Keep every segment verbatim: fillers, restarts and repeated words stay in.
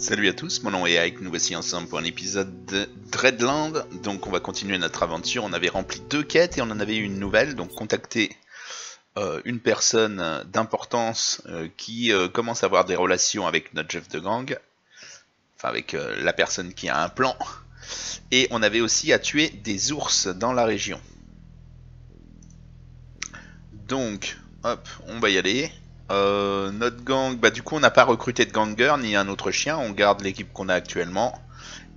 Salut à tous, mon nom est Ike, nous voici ensemble pour un épisode de Dreadlands. Donc on va continuer notre aventure, on avait rempli deux quêtes et on en avait eu une nouvelle. Donc contacter euh, une personne d'importance euh, qui euh, commence à avoir des relations avec notre chef de gang. Enfin avec euh, la personne qui a un plan. Et on avait aussi à tuer des ours dans la région. Donc, hop, on va y aller. Euh, notre gang, bah du coup on n'a pas recruté de ganger ni un autre chien, on garde l'équipe qu'on a actuellement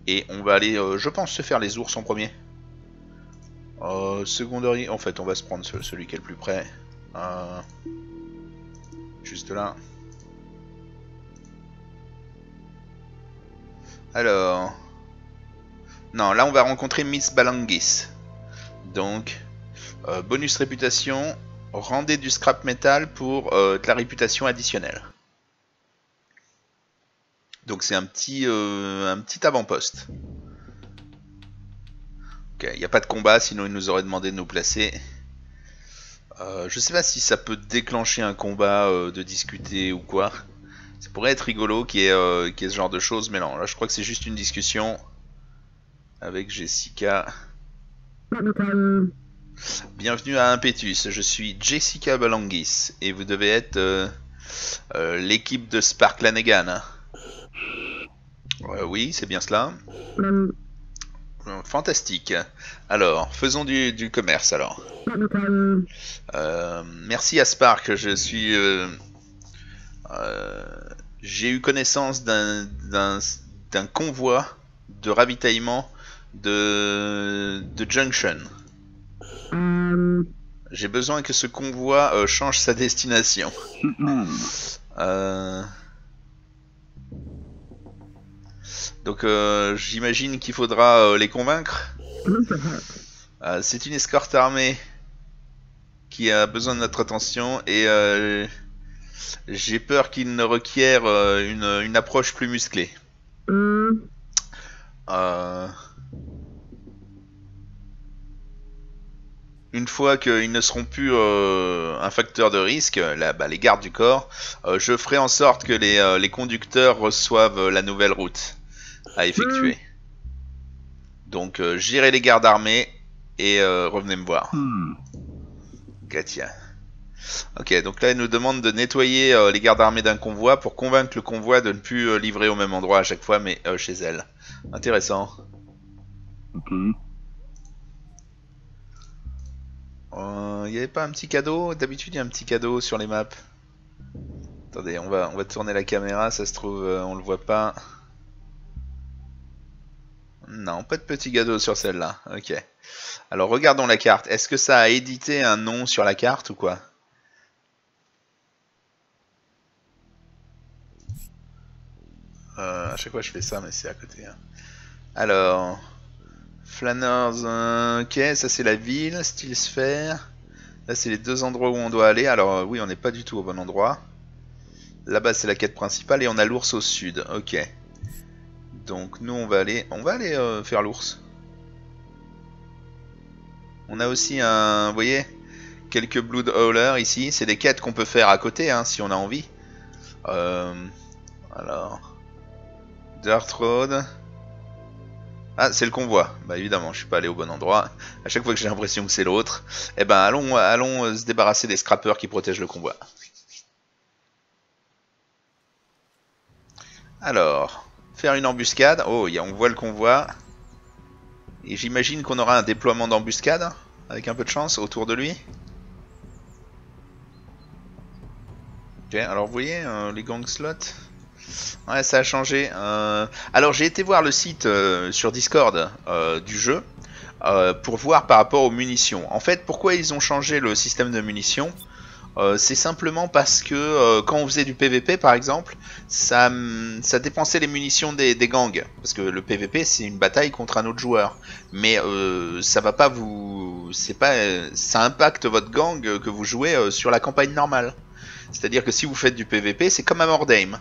et on va aller, euh, je pense, se faire les ours en premier. Euh, secondary, en fait on va se prendre ce, celui qui est le plus près, euh, juste là. Alors, non, là on va rencontrer Miss Bellangis. Donc, euh, bonus réputation. Rendez du scrap metal pour euh, de la réputation additionnelle. Donc c'est un petit, euh, un petit avant-poste. Ok, il n'y a pas de combat, sinon il nous aurait demandé de nous placer. Euh, je sais pas si ça peut déclencher un combat, euh, de discuter ou quoi. Ça pourrait être rigolo qu'il y ait, euh, qu'il y ait ce genre de choses, mais non, là je crois que c'est juste une discussion avec Jessica. Bienvenue à Impetus, je suis Jessica Bellangis et vous devez être euh, euh, l'équipe de Spark Lanegan. Hein. Euh, oui, c'est bien cela. Fantastique. Alors, faisons du, du commerce alors. Euh, merci à Spark, je suis. Euh, euh, J'ai eu connaissance d'un d'un convoi de ravitaillement de, de Junction. J'ai besoin que ce convoi euh, change sa destination. euh... Donc euh, j'imagine qu'il faudra euh, les convaincre. Euh, c'est une escorte armée qui a besoin de notre attention et euh, j'ai peur qu'il ne requiert euh, une, une approche plus musclée. Euh... Une fois qu'ils ne seront plus euh, un facteur de risque, là, bah, les gardes du corps, euh, je ferai en sorte que les, euh, les conducteurs reçoivent euh, la nouvelle route à effectuer. Donc euh, j'irai les gardes armés et euh, revenez me voir. Gatia. Ok, donc là il nous demande de nettoyer euh, les gardes armés d'un convoi pour convaincre le convoi de ne plus euh, livrer au même endroit à chaque fois, mais euh, chez elle. Intéressant. Ok. Il euh, n'y avait pas un petit cadeau? D'habitude il y a un petit cadeau sur les maps. Attendez, on va, on va tourner la caméra, ça se trouve euh, on le voit pas. Non, pas de petit cadeau sur celle-là, ok. Alors regardons la carte, est-ce que ça a édité un nom sur la carte ou quoi? euh, À chaque fois je fais ça mais c'est à côté. Hein. Alors... Flanners, euh, ok, ça c'est la ville, Steel Sphere. Là c'est les deux endroits où on doit aller. Alors euh, oui, on n'est pas du tout au bon endroit. Là-bas c'est la quête principale et on a l'ours au sud. Ok. Donc nous on va aller, on va aller euh, faire l'ours. On a aussi un, vous voyez, quelques Blood Howlers ici. C'est des quêtes qu'on peut faire à côté, hein, si on a envie. Euh, alors, Dirt Road. Ah, c'est le convoi. Bah évidemment, je suis pas allé au bon endroit. À chaque fois que j'ai l'impression que c'est l'autre. Eh ben, allons, allons euh, se débarrasser des scrappers qui protègent le convoi. Alors, faire une embuscade. Oh, y a, on voit le convoi. Et j'imagine qu'on aura un déploiement d'embuscade, avec un peu de chance, autour de lui. Ok, alors vous voyez, euh, les gang slots. Ouais, ça a changé. Euh... Alors j'ai été voir le site euh, sur Discord euh, du jeu euh, pour voir par rapport aux munitions. En fait, pourquoi ils ont changé le système de munitions, euh, c'est simplement parce que euh, quand on faisait du P V P par exemple, ça, ça dépensait les munitions des, des gangs. Parce que le P V P c'est une bataille contre un autre joueur. Mais euh, ça va pas vous... c'est pas... ça impacte votre gang que vous jouez euh, sur la campagne normale. C'est-à-dire que si vous faites du P V P, c'est comme à Mordheim.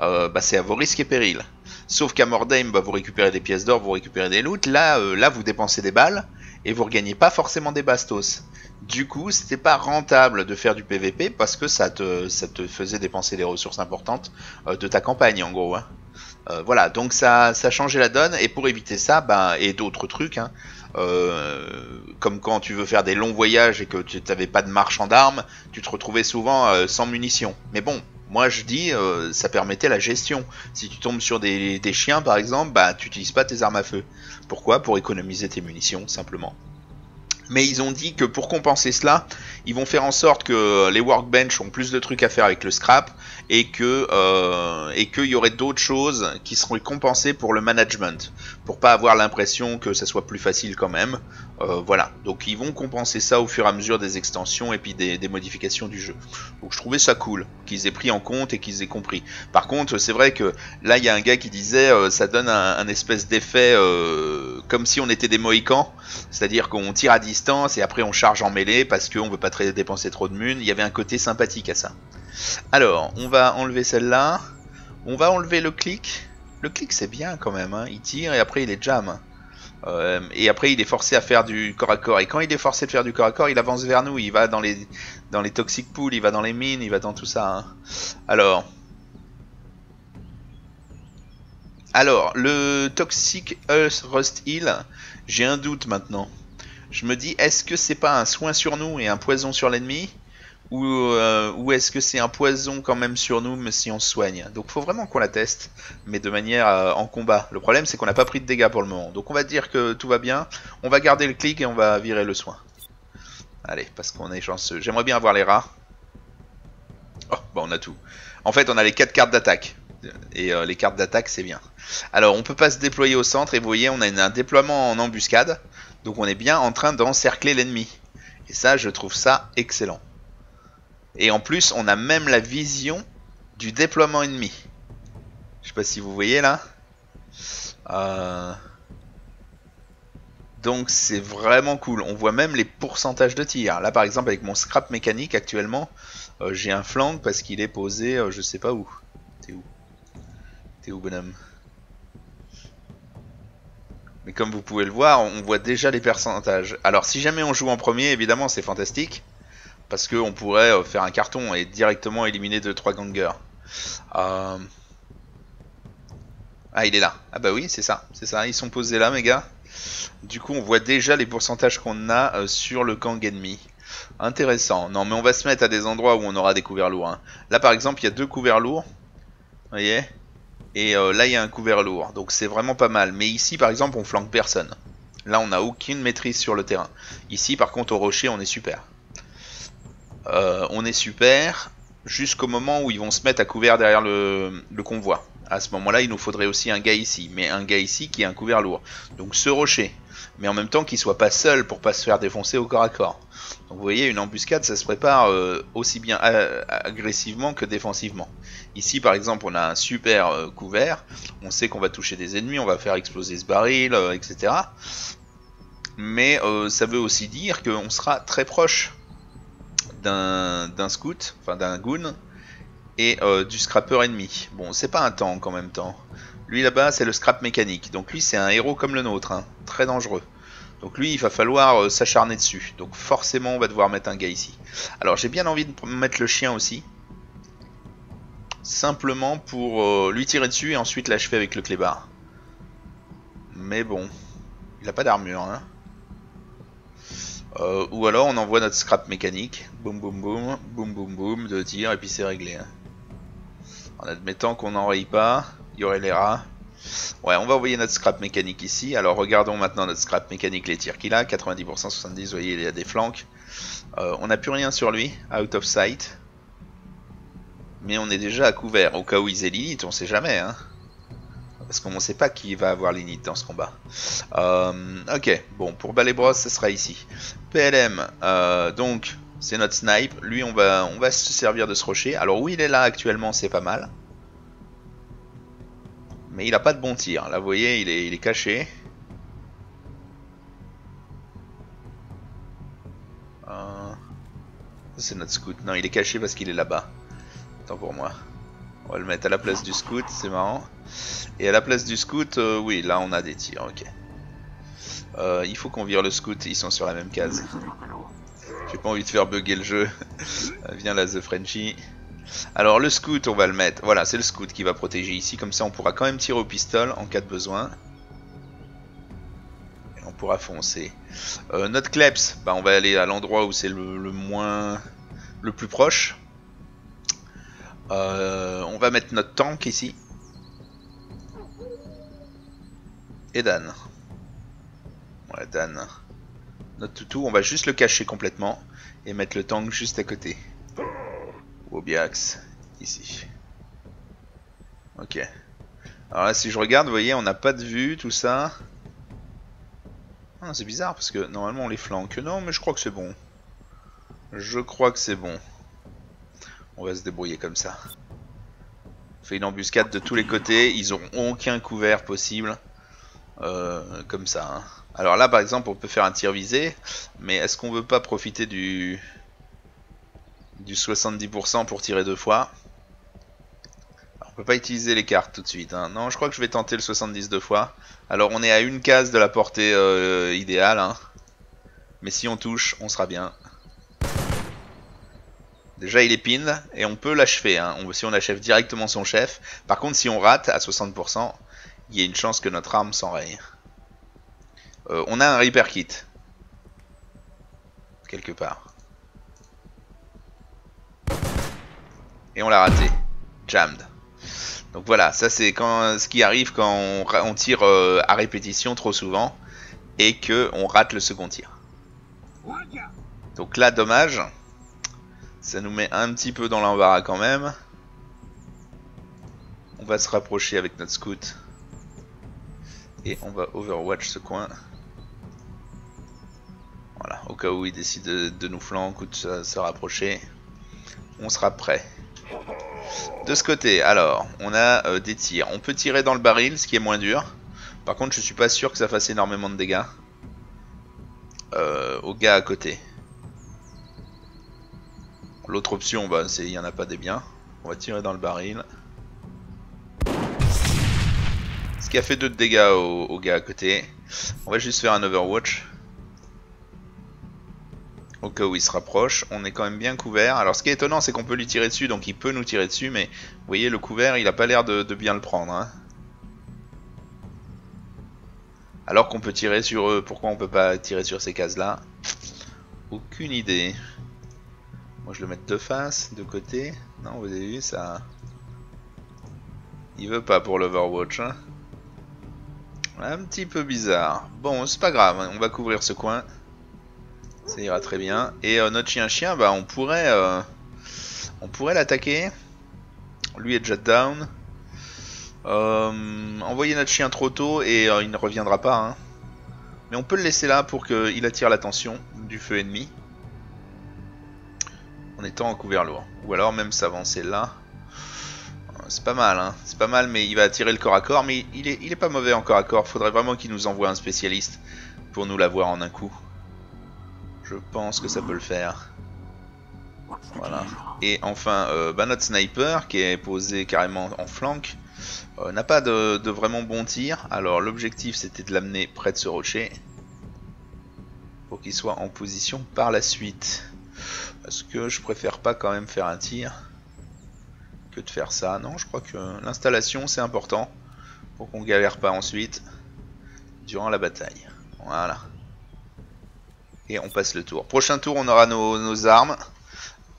Euh, bah c'est à vos risques et périls. Sauf qu'à Mordheim, bah, vous récupérez des pièces d'or, vous récupérez des loot. Là, euh, là, vous dépensez des balles et vous regagnez pas forcément des bastos. Du coup, c'était pas rentable de faire du P V P parce que ça te, ça te faisait dépenser des ressources importantes euh, de ta campagne en gros. Hein. Euh, voilà, donc ça, ça a changé la donne, et pour éviter ça, bah, et d'autres trucs, hein, euh, comme quand tu veux faire des longs voyages et que tu n'avais pas de marchand d'armes, tu te retrouvais souvent euh, sans munitions. Mais bon, moi je dis, euh, ça permettait la gestion. Si tu tombes sur des, des chiens par exemple, bah, tu n'utilises pas tes armes à feu. Pourquoi? Pour économiser tes munitions, simplement. Mais ils ont dit que pour compenser cela, ils vont faire en sorte que les workbench ont plus de trucs à faire avec le scrap et que euh, et qu'il y aurait d'autres choses qui seront compensées pour le management, pour pas avoir l'impression que ça soit plus facile quand même. Euh, voilà, donc ils vont compenser ça au fur et à mesure des extensions et puis des, des modifications du jeu. Donc je trouvais ça cool qu'ils aient pris en compte et qu'ils aient compris. Par contre, c'est vrai que là il y a un gars qui disait euh, ça donne un, un espèce d'effet euh, comme si on était des Mohicans, c'est-à-dire qu'on tire à distance et après on charge en mêlée parce qu'on veut pas très dépenser trop de mun. Il y avait un côté sympathique à ça. Alors on va enlever celle-là. On va enlever le clic. Le clic c'est bien quand même, hein. Il tire et après il est jam. Euh, et après il est forcé à faire du corps à corps. Et quand il est forcé de faire du corps à corps, il avance vers nous. Il va dans les, dans les toxic pools, il va dans les mines, il va dans tout ça. Hein. Alors... Alors le toxic Earth Rust Hill, j'ai un doute maintenant. Je me dis, est-ce que c'est pas un soin sur nous et un poison sur l'ennemi, ou, euh, ou est-ce que c'est un poison quand même sur nous, mais si on se soigne? Donc faut vraiment qu'on la teste, mais de manière euh, en combat. Le problème, c'est qu'on n'a pas pris de dégâts pour le moment. Donc on va dire que tout va bien. On va garder le clic et on va virer le soin. Allez, parce qu'on est chanceux. J'aimerais bien avoir les rats. Oh, bah on a tout. En fait, on a les quatre cartes d'attaque. Et euh, les cartes d'attaque, c'est bien. Alors, on peut pas se déployer au centre. Et vous voyez, on a une, un déploiement en embuscade. Donc on est bien en train d'encercler l'ennemi. Et ça, je trouve ça excellent. Et en plus, on a même la vision du déploiement ennemi. Je sais pas si vous voyez là. Euh... Donc c'est vraiment cool. On voit même les pourcentages de tir. Là par exemple, avec mon scrap mécanique actuellement, euh, j'ai un flanc parce qu'il est posé euh, je sais pas où. T'es où? T'es où, bonhomme? Mais comme vous pouvez le voir, on voit déjà les pourcentages. Alors si jamais on joue en premier, évidemment c'est fantastique. Parce qu'on pourrait faire un carton et directement éliminer deux trois gangers. Euh... Ah il est là. Ah bah oui c'est ça, c'est ça. Ils sont posés là mes gars. Du coup on voit déjà les pourcentages qu'on a sur le gang ennemi. Intéressant. Non mais on va se mettre à des endroits où on aura des couverts lourds. Hein. Là par exemple il y a deux couverts lourds. Vous voyez ? Et euh, là il y a un couvert lourd, donc c'est vraiment pas mal. Mais ici par exemple on flanque personne. Là on n'a aucune maîtrise sur le terrain. Ici par contre au rocher on est super. Euh, on est super jusqu'au moment où ils vont se mettre à couvert derrière le, le convoi. À ce moment là il nous faudrait aussi un gars ici. Mais un gars ici qui est un couvert lourd. Donc ce rocher. Mais en même temps qu'il soit pas seul pour pas se faire défoncer au corps à corps. Donc vous voyez une embuscade ça se prépare euh, aussi bien agressivement que défensivement. Ici par exemple on a un super euh, couvert. On sait qu'on va toucher des ennemis, on va faire exploser ce baril euh, et cetera. Mais euh, ça veut aussi dire qu'on sera très proche d'un scout, enfin d'un goon. Et euh, du scrapper ennemi. Bon c'est pas un tank en même temps. Lui là-bas c'est le scrap mécanique. Donc lui c'est un héros comme le nôtre, hein. Très dangereux. Donc lui il va falloir euh, s'acharner dessus. Donc forcément on va devoir mettre un gars ici. Alors j'ai bien envie de mettre le chien aussi. Simplement pour euh, lui tirer dessus et ensuite l'achever avec le clébard. Mais bon, il a pas d'armure hein. Euh, ou alors on envoie notre scrap mécanique, boum boum boum, boum boum boum, deux tirs et puis c'est réglé. Hein. En admettant qu'on n'enraye pas, il y aurait les rats. Ouais, on va envoyer notre scrap mécanique ici. Alors regardons maintenant notre scrap mécanique, les tirs qu'il a, quatre-vingt-dix pour cent, soixante-dix pour cent, vous voyez il y a des flancs. Euh, on n'a plus rien sur lui, out of sight. Mais on est déjà à couvert, au cas où ils aient l'init, on sait jamais. Hein. Parce qu'on ne sait pas qui va avoir l'init dans ce combat. Euh, ok, bon, pour Balebros, ça sera ici. P L M, euh, donc, c'est notre snipe. Lui, on va, on va se servir de ce rocher. Alors, où il est là actuellement, c'est pas mal. Mais il n'a pas de bon tir. Là, vous voyez, il est, il est caché. Euh, c'est notre scout. Non, il est caché parce qu'il est là-bas. Tant pour moi. On va le mettre à la place du scout, c'est marrant. Et à la place du scout, euh, oui, là on a des tirs, ok. Euh, il faut qu'on vire le scout, ils sont sur la même case. J'ai pas envie de faire bugger le jeu. Viens là, The Frenchy. Alors le scout, on va le mettre. Voilà, c'est le scout qui va protéger ici. Comme ça, on pourra quand même tirer au pistolet en cas de besoin. Et on pourra foncer. Euh, notre Kleps, bah, on va aller à l'endroit où c'est le, le moins... le plus proche. Euh, on va mettre notre tank ici. Et Dan. Ouais, Dan. Notre toutou, on va juste le cacher complètement. Et mettre le tank juste à côté. Wobiax, ici. Ok. Alors là, si je regarde, vous voyez, on n'a pas de vue, tout ça. Ah, c'est bizarre, parce que normalement, on les flanque. Non, mais je crois que c'est bon. Je crois que c'est bon. On va se débrouiller comme ça. On fait une embuscade de tous les côtés. Ils n'auront aucun couvert possible. Euh, comme ça, hein. Alors là, par exemple, on peut faire un tir visé. Mais est-ce qu'on veut pas profiter du... du soixante-dix pour cent pour tirer deux fois. Alors, on peut pas utiliser les cartes tout de suite, hein. Non, je crois que je vais tenter le soixante-dix deux fois. Alors on est à une case de la portée euh, idéale, hein. Mais si on touche, on sera bien. Déjà il est pin et on peut l'achever, hein. Si on achève directement son chef. Par contre, si on rate à soixante pour cent, il y a une chance que notre arme s'enraye. euh, On a un repair kit quelque part. Et on l'a raté. Jammed. Donc voilà, ça c'est quand ce qui arrive quand on, on tire euh, à répétition trop souvent et que on rate le second tir. Donc là, dommage. Ça nous met un petit peu dans l'embarras quand même. On va se rapprocher avec notre scout. Et on va overwatch ce coin. Voilà, au cas où il décide de, de nous flanquer ou de se, se rapprocher. On sera prêt. De ce côté, alors, on a euh, des tirs. On peut tirer dans le baril, ce qui est moins dur. Par contre, je suis pas sûr que ça fasse énormément de dégâts euh, aux gars à côté. L'autre option, bah, c'est il n'y en a pas des biens. On va tirer dans le baril. Ce qui a fait deux de dégâts aux, aux gars à côté. On va juste faire un overwatch. Au cas où il se rapproche, on est quand même bien couvert. Alors ce qui est étonnant, c'est qu'on peut lui tirer dessus, donc il peut nous tirer dessus, mais vous voyez, le couvert, il a pas l'air de, de bien le prendre, hein. Alors qu'on peut tirer sur eux. Pourquoi on peut pas tirer sur ces cases-là? Aucune idée. Moi je le mets de face, de côté. Non, vous avez vu ça? Il veut pas pour l'Overwatch, hein. Un petit peu bizarre. Bon, c'est pas grave, on va couvrir ce coin. Ça ira très bien. Et euh, notre chien-chien, bah, on pourrait, euh, on pourrait l'attaquer. Lui est déjà down. Euh, envoyer notre chien trop tôt et euh, il ne reviendra pas, hein. Mais on peut le laisser là pour qu'il attire l'attention du feu ennemi. En étant en couvert lourd. Ou alors même s'avancer là. C'est pas mal, hein. C'est pas mal, mais il va attirer le corps à corps. Mais il est, il est pas mauvais en corps à corps. Faudrait vraiment qu'il nous envoie un spécialiste pour nous l'avoir en un coup. Je pense que ça peut le faire. Voilà. Et enfin, euh, bah notre sniper, qui est posé carrément en flanc, euh, n'a pas de, de vraiment bon tir. Alors l'objectif, c'était de l'amener près de ce rocher. Pour qu'il soit en position par la suite. Parce que je préfère pas quand même faire un tir que de faire ça. Non, je crois que l'installation, c'est important. Pour qu'on galère pas ensuite durant la bataille. Voilà. Et on passe le tour. Prochain tour, on aura nos, nos armes.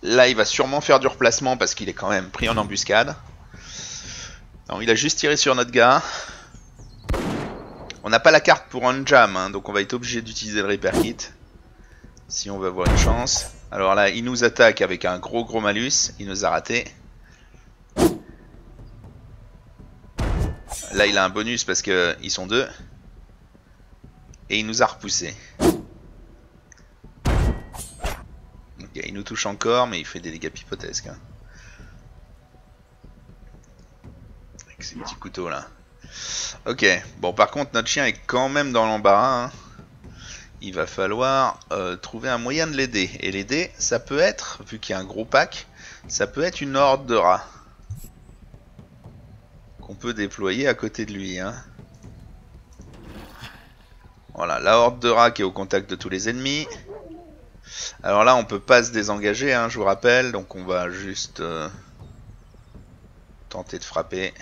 Là, il va sûrement faire du replacement parce qu'il est quand même pris en embuscade. Non, il a juste tiré sur notre gars. On n'a pas la carte pour un jam, hein, donc on va être obligé d'utiliser le repair kit. Si on veut avoir une chance. Alors là, il nous attaque avec un gros gros malus. Il nous a raté. Là, il a un bonus parce qu'ils sont deux. Et il nous a repoussé. Il nous touche encore, mais il fait des dégâts pipotesques, hein. Avec ses petits couteaux là. Ok, bon, par contre notre chien est quand même dans l'embarras, hein. Il va falloir euh, trouver un moyen de l'aider. Et l'aider, ça peut être, vu qu'il y a un gros pack, ça peut être une horde de rats qu'on peut déployer à côté de lui, hein. Voilà, la horde de rats qui est au contact de tous les ennemis. Alors là, on peut pas se désengager, hein, je vous rappelle. Donc on va juste euh, tenter de frapper.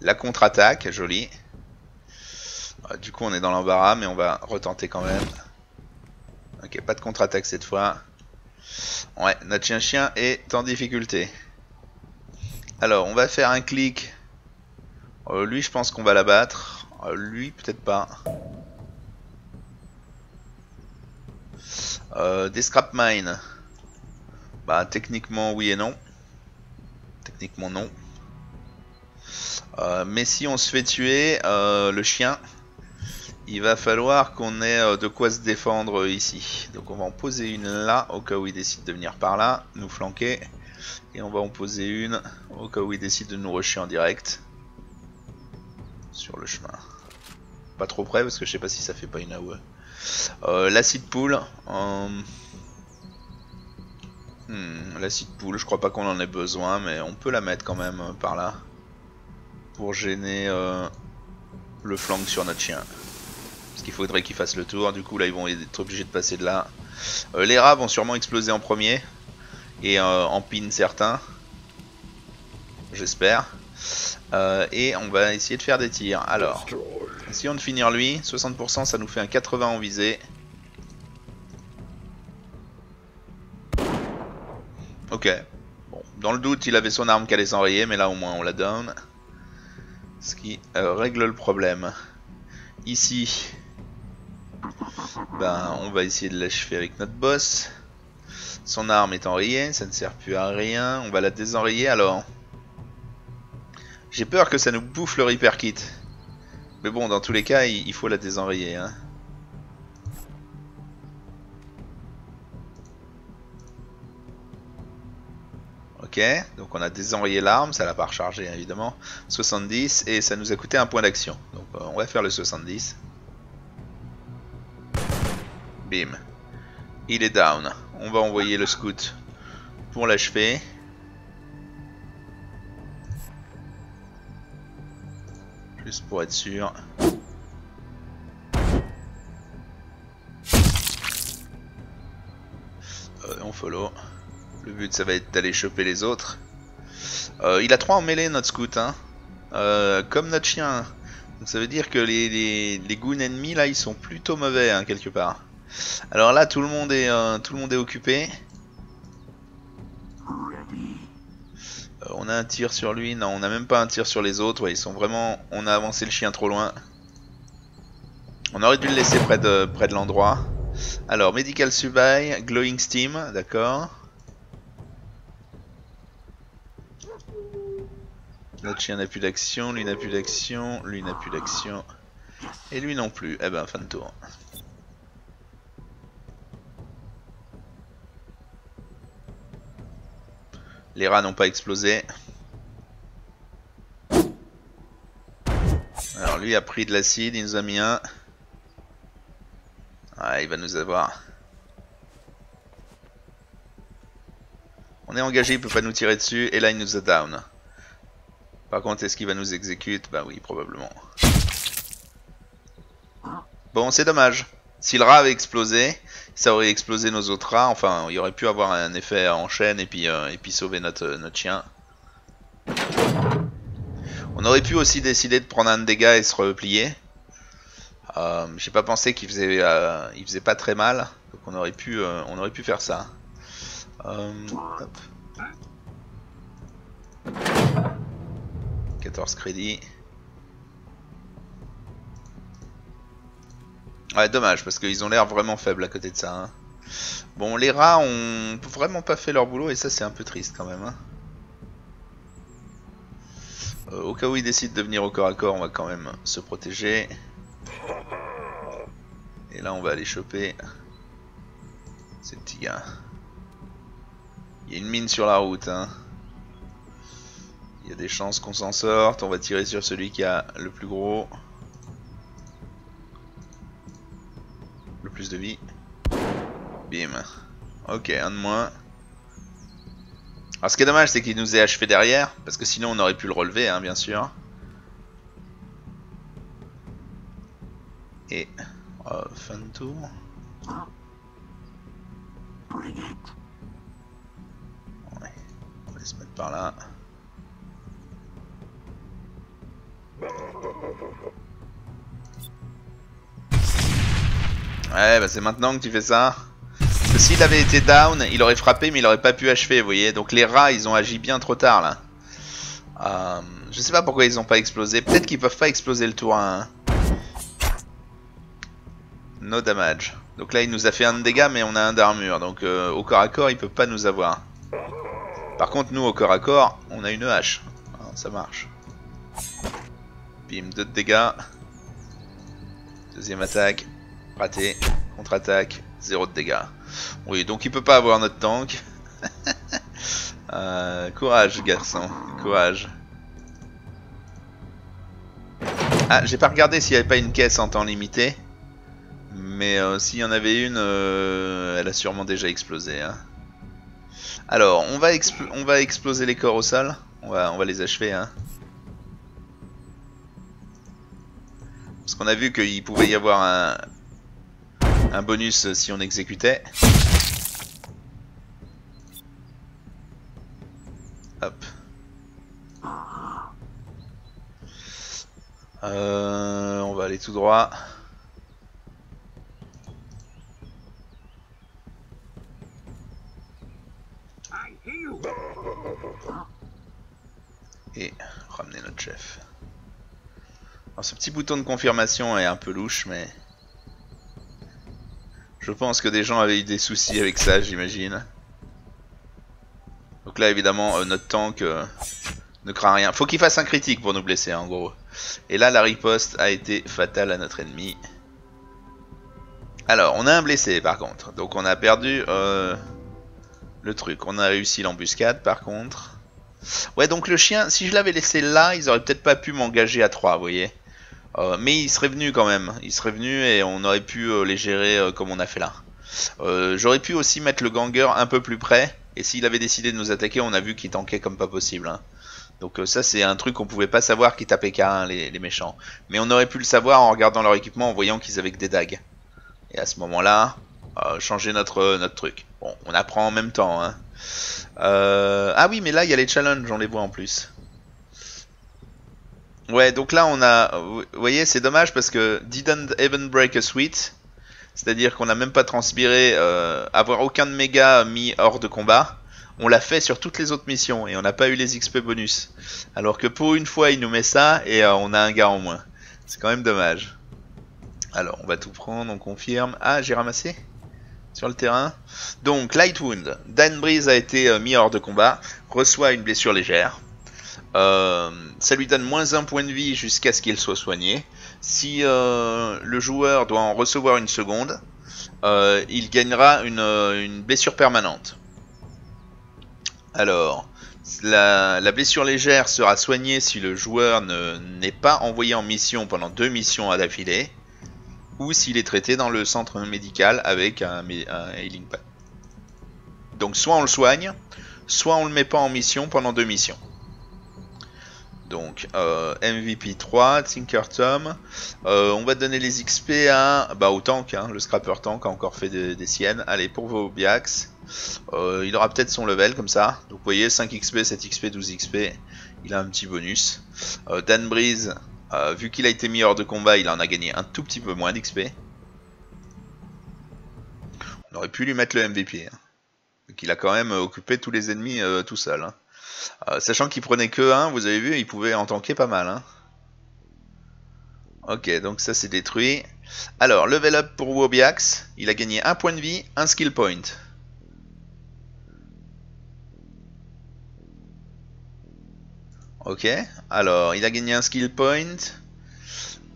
La contre-attaque, jolie. Du coup on est dans l'embarras, mais on va retenter quand même. Ok, pas de contre-attaque cette fois. Ouais, notre chien-chien est en difficulté. Alors on va faire un clic. Euh, lui je pense qu'on va l'abattre. Euh, lui peut-être pas. Euh, des scrap mines. Bah techniquement oui et non. Techniquement non. Euh, mais si on se fait tuer euh, le chien, il va falloir qu'on ait euh, de quoi se défendre euh, ici. Donc on va en poser une là au cas où il décide de venir par là, nous flanquer. Et on va en poser une au cas où il décide de nous rusher en direct. Sur le chemin. Pas trop près parce que je sais pas si ça fait pas une A O E. Euh, l'acide pool. Euh... Hmm, l'acide pool, je crois pas qu'on en ait besoin, mais on peut la mettre quand même euh, par là. Pour gêner euh, le flanc sur notre chien. Parce qu'il faudrait qu'il fasse le tour. Du coup là ils vont être obligés de passer de là. Euh, les rats vont sûrement exploser en premier. Et euh, en pin certains. J'espère. Euh, et on va essayer de faire des tirs. Alors, essayons de finir lui. soixante pour cent ça nous fait un quatre-vingts en visée. Ok. Bon, dans le doute il avait son arme qui allait s'enrayer. Mais là au moins on la donne. Ce qui euh, règle le problème. Ici, ben, on va essayer de l'achever avec notre boss. Son arme est enrayée, ça ne sert plus à rien. On va la désenrayer alors. J'ai peur que ça nous bouffe le repair kit. Mais bon, dans tous les cas, il faut la désenrayer. Hein. Ok, donc on a désenrayé l'arme, ça l'a pas rechargé évidemment. soixante-dix et ça nous a coûté un point d'action. Donc euh, on va faire le soixante-dix. Bim. Il est down. On va envoyer le scout pour l'achever. Juste pour être sûr. Euh, on follow. Le but ça va être d'aller choper les autres. Euh, il a trois en mêlée notre scout hein. euh, Comme notre chien. Donc ça veut dire que les, les, les goons ennemis là ils sont plutôt mauvais hein, quelque part. Alors là tout le monde est, euh, tout le monde est occupé. euh, On a un tir sur lui. Non on n'a même pas un tir sur les autres ouais, ils sont vraiment... On a avancé le chien trop loin. On aurait dû le laisser près de, près de l'endroit. Alors Medical Subai, Glowing Steam. D'accord. Notre chien n'a plus d'action, lui n'a plus d'action, lui n'a plus d'action, et lui non plus. Eh ben, fin de tour. Les rats n'ont pas explosé. Alors lui a pris de l'acide, il nous a mis un. Ah, il va nous avoir. On est engagé, il peut pas nous tirer dessus, et là il nous a down. Par contre, est-ce qu'il va nous exécuter? Bah oui, probablement. Bon, c'est dommage. Si le rat avait explosé, ça aurait explosé nos autres rats. Enfin, il aurait pu avoir un effet en chaîne et puis, euh, et puis sauver notre, euh, notre chien. On aurait pu aussi décider de prendre un dégât et se replier. Euh, J'ai pas pensé qu'il faisait, euh, il faisait pas très mal. Donc on aurait pu, euh, on aurait pu faire ça. Euh, hop. quatorze crédits. Ouais, dommage parce qu'ils ont l'air vraiment faibles à côté de ça. Hein. Bon, les rats ont vraiment pas fait leur boulot et ça c'est un peu triste quand même. Hein. Euh, au cas où ils décident de venir au corps à corps, on va quand même se protéger. Et là, on va aller choper ces petits gars. Il y a une mine sur la route. Hein. Il y a des chances qu'on s'en sorte. On va tirer sur celui qui a le plus gros. Le plus de vie. Bim. Ok, un de moins. Alors ce qui est dommage c'est qu'il nous ait achevé derrière. Parce que sinon on aurait pu le relever hein, bien sûr. Et euh, fin de tour. va se mettre par là. Ouais, bah c'est maintenant que tu fais ça. Parce que s'il avait été down, il aurait frappé, mais il aurait pas pu achever, vous voyez. Donc les rats, ils ont agi bien trop tard, là. Euh, je sais pas pourquoi ils ont pas explosé. Peut-être qu'ils peuvent pas exploser le tour un. Hein. No damage. Donc là, il nous a fait un de dégâts, mais on a un d'armure. Donc euh, au corps à corps, il peut pas nous avoir. Par contre, nous, au corps à corps, on a une hache. Alors, ça marche. Bim, deux de dégâts. Deuxième attaque. Raté. Contre-attaque. Zéro de dégâts. Oui, donc il peut pas avoir notre tank. euh, courage, garçon. Courage. Ah, j'ai pas regardé s'il n'y avait pas une caisse en temps limité. Mais euh, s'il y en avait une, euh, elle a sûrement déjà explosé. Hein. Alors, on va, on va exploser les corps au sol. On va, on va les achever. Hein. Parce qu'on a vu qu'il pouvait y avoir un, un bonus si on exécutait. Hop. Euh, on va aller tout droit. Et ramener notre chef. Alors ce petit bouton de confirmation est un peu louche, mais je pense que des gens avaient eu des soucis avec ça, j'imagine. Donc là évidemment euh, notre tank euh, ne craint rien. Faut qu'il fasse un critique pour nous blesser, hein, en gros. Et là la riposte a été fatale à notre ennemi. Alors on a un blessé par contre. Donc on a perdu euh, le truc. On a réussi l'embuscade par contre. Ouais, donc le chien, si je l'avais laissé là, ils auraient peut-être pas pu m'engager à trois, vous voyez. Euh, mais ils seraient venus quand même. Ils seraient venus et on aurait pu euh, les gérer euh, comme on a fait là. Euh, J'aurais pu aussi mettre le gangueur un peu plus près. Et s'il avait décidé de nous attaquer, on a vu qu'il tankait comme pas possible. Hein. Donc euh, ça, c'est un truc qu'on pouvait pas savoir qu'ils tapaient K un, les, les méchants. Mais on aurait pu le savoir en regardant leur équipement, en voyant qu'ils avaient que des dagues. Et à ce moment-là, euh, changer notre, euh, notre truc. Bon, on apprend en même temps, hein. Euh... Ah oui, mais là il y a les challenges, on les voit en plus. Ouais, donc là on a... Vous voyez, c'est dommage parce que didn't even break a sweat. C'est-à-dire qu'on n'a même pas transpiré, euh, avoir aucun de méga mis hors de combat. On l'a fait sur toutes les autres missions et on n'a pas eu les X P bonus. Alors que pour une fois il nous met ça et euh, on a un gars en moins. C'est quand même dommage. Alors on va tout prendre, on confirme. Ah, j'ai ramassé sur le terrain. Donc light wound, Dan Breeze a été euh, mis hors de combat, reçoit une blessure légère, euh, ça lui donne moins un point de vie jusqu'à ce qu'il soit soigné. Si euh, le joueur doit en recevoir une seconde, euh, il gagnera une, une blessure permanente. Alors la, la blessure légère sera soignée si le joueur ne n'est pas envoyé en mission pendant deux missions à d'affilée, ou s'il est traité dans le centre médical avec un, un healing pad. Donc soit on le soigne, soit on le met pas en mission pendant deux missions. Donc euh, M V P trois, Tinker Tom, euh, on va donner les X P à, bah, au tank, hein, le scrapper tank a encore fait de, des siennes. Allez, pour Wobiax, euh, il aura peut-être son level comme ça. Donc vous voyez, cinq X P, sept X P, douze X P, il a un petit bonus. Euh, Dan Breeze, Euh, vu qu'il a été mis hors de combat, il en a gagné un tout petit peu moins d'X P. On aurait pu lui mettre le M V P. Hein. Donc il a quand même occupé tous les ennemis euh, tout seul. Hein. Euh, sachant qu'il prenait que un, vous avez vu, il pouvait en tanker pas mal. Hein. Ok, donc ça c'est détruit. Alors, level up pour Wobiax. Il a gagné un point de vie, un skill point. Ok, alors il a gagné un skill point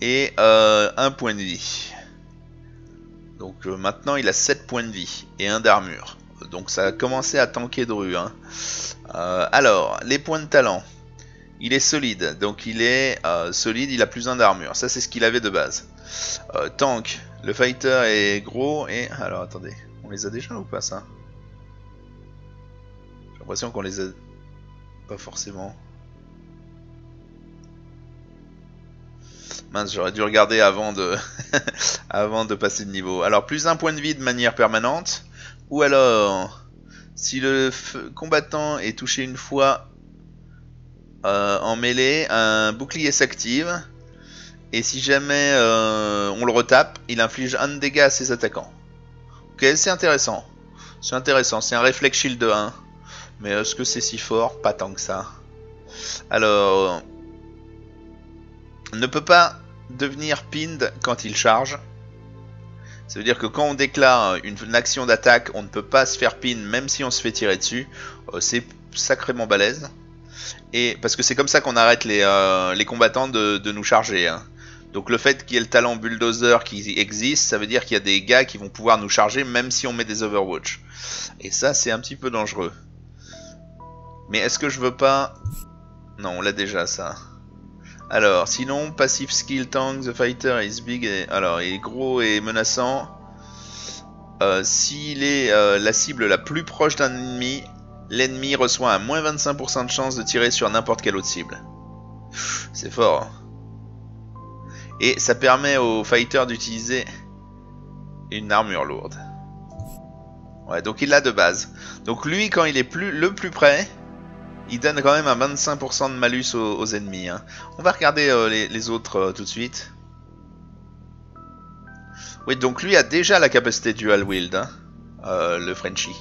et euh, un point de vie. Donc euh, maintenant il a sept points de vie et un d'armure. Donc ça a commencé à tanker de rue. Hein. Euh, alors, les points de talent. Il est solide, donc il est euh, solide, il a plus un d'armure. Ça c'est ce qu'il avait de base. Euh, tank, le fighter est gros et... Alors attendez, on les a déjà ou pas ça? J'ai l'impression qu'on les a... Pas forcément... Mince, j'aurais dû regarder avant de, avant de passer de niveau. Alors, plus un point de vie de manière permanente. Ou alors, Si le combattant est touché une fois euh, en mêlée, un bouclier s'active. Et si jamais euh, on le retape, il inflige un de dégâts à ses attaquants. Ok, c'est intéressant. C'est intéressant, c'est un réflexe shield de un. Mais est-ce que c'est si fort? Pas tant que ça. Alors... ne peut pas devenir pinned quand il charge. Ça veut dire que quand on déclare une, une action d'attaque, on ne peut pas se faire pin même si on se fait tirer dessus. Euh, c'est sacrément balèze. Et, parce que c'est comme ça qu'on arrête les, euh, les combattants de, de nous charger. Hein. Donc le fait qu'il y ait le talent bulldozer qui existe, ça veut dire qu'il y a des gars qui vont pouvoir nous charger même si on met des Overwatch. Et ça, c'est un petit peu dangereux. Mais est-ce que je veux pas... non, on l'a déjà ça. Alors, sinon, passive skill tank, the fighter is big, et, alors, il est gros et menaçant. Euh, S'il est euh, la cible la plus proche d'un ennemi, l'ennemi reçoit un moins vingt-cinq pour cent de chance de tirer sur n'importe quelle autre cible. C'est fort. Et ça permet au fighter d'utiliser une armure lourde. Ouais, donc il l'a de base. Donc lui, quand il est plus, le plus près... il donne quand même un vingt-cinq pour cent de malus aux, aux ennemis. Hein. On va regarder euh, les, les autres euh, tout de suite. Oui, donc lui a déjà la capacité dual wield, hein, euh, le Frenchy.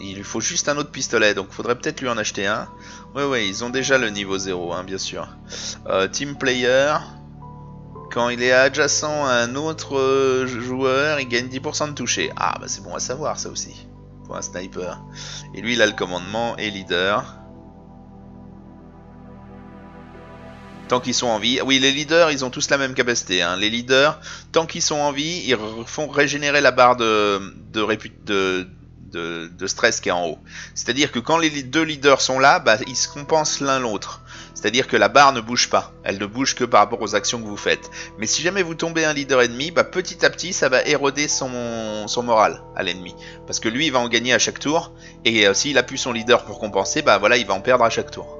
Il lui faut juste un autre pistolet, donc il faudrait peut-être lui en acheter un. Oui, oui, ils ont déjà le niveau zéro, hein, bien sûr. Euh, team player, quand il est adjacent à un autre euh, joueur, il gagne dix pour cent de toucher. Ah, bah c'est bon à savoir ça aussi, pour un sniper. Et lui, il a le commandement et leader. Tant qu'ils sont en vie. Oui, les leaders, ils ont tous la même capacité. Hein. Les leaders, tant qu'ils sont en vie, ils font régénérer la barre de, de, répu de, de, de stress qui est en haut. C'est-à-dire que quand les deux leaders sont là, bah, ils se compensent l'un l'autre. C'est-à-dire que la barre ne bouge pas. Elle ne bouge que par rapport aux actions que vous faites. Mais si jamais vous tombez un leader ennemi, bah, petit à petit, ça va éroder son, son moral à l'ennemi. Parce que lui, il va en gagner à chaque tour. Et euh, s'il appuie son leader pour compenser, bah, voilà, il va en perdre à chaque tour.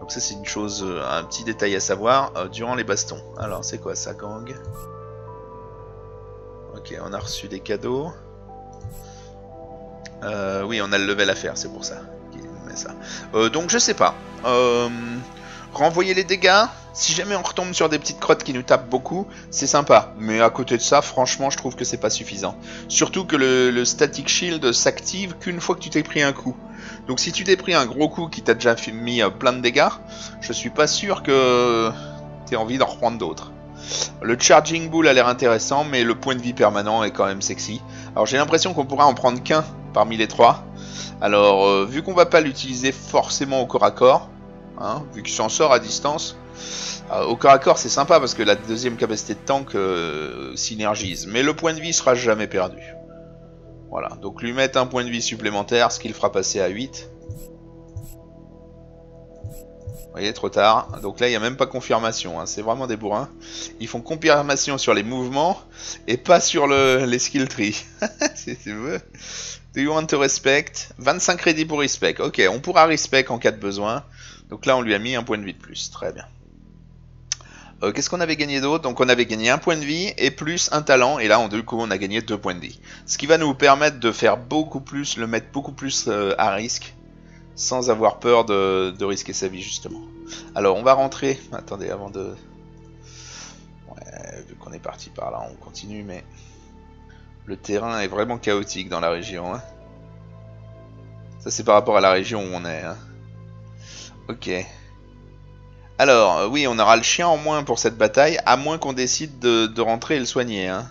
Donc ça c'est une chose, un petit détail à savoir euh, durant les bastons. Alors c'est quoi ça, gang? Ok, on a reçu des cadeaux. Euh, oui, on a le level à faire, c'est pour ça. Okay, mais ça. Euh, donc je sais pas. Euh, renvoyer les dégâts. Si jamais on retombe sur des petites crottes qui nous tapent beaucoup, c'est sympa. Mais à côté de ça, franchement, je trouve que c'est pas suffisant. Surtout que le, le static shield s'active qu'une fois que tu t'es pris un coup. Donc si tu t'es pris un gros coup qui t'a déjà mis plein de dégâts, je suis pas sûr que t'aies envie d'en reprendre d'autres. Le charging bull a l'air intéressant, mais le point de vie permanent est quand même sexy. Alors j'ai l'impression qu'on pourra en prendre qu'un parmi les trois. Alors euh, vu qu'on va pas l'utiliser forcément au corps à corps, hein, vu qu'il s'en sort à distance, euh, au corps à corps c'est sympa parce que la deuxième capacité de tank euh, synergise. Mais le point de vie sera jamais perdu. Voilà, donc lui mettre un point de vie supplémentaire, ce qui le fera passer à huit. Vous voyez, trop tard. Donc là, il n'y a même pas confirmation, hein. C'est vraiment des bourrins. Ils font confirmation sur les mouvements et pas sur le, les skill trees. Si tu veux. Do you want to respect? vingt-cinq crédits pour respect. Ok, on pourra respect en cas de besoin. Donc là, on lui a mis un point de vie de plus. Très bien. Euh, Qu'est-ce qu'on avait gagné d'autre? Donc on avait gagné un point de vie et plus un talent. Et là, en deux coups, on a gagné deux points de vie. Ce qui va nous permettre de faire beaucoup plus, le mettre beaucoup plus euh, à risque. Sans avoir peur de, de risquer sa vie, justement. Alors, on va rentrer. Attendez, avant de... ouais, vu qu'on est parti par là, on continue, mais... le terrain est vraiment chaotique dans la région. Hein. Ça, c'est par rapport à la région où on est. Hein. Ok. Alors, oui, on aura le chien en moins pour cette bataille, à moins qu'on décide de, de rentrer et le soigner. Hein.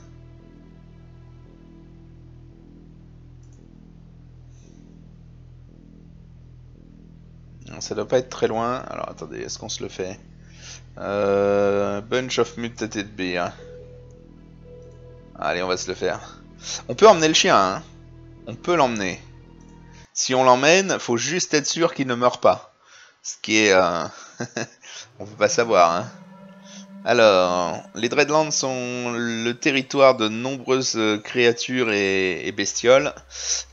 Ça doit pas être très loin. Alors, attendez, est-ce qu'on se le fait? euh, Bunch of mutated beer. Allez, on va se le faire. On peut emmener le chien, hein. On peut l'emmener. Si on l'emmène, faut juste être sûr qu'il ne meurt pas. Ce qui est... Euh... on peut pas savoir, hein. Alors, les Dreadlands sont le territoire de nombreuses créatures et, et bestioles.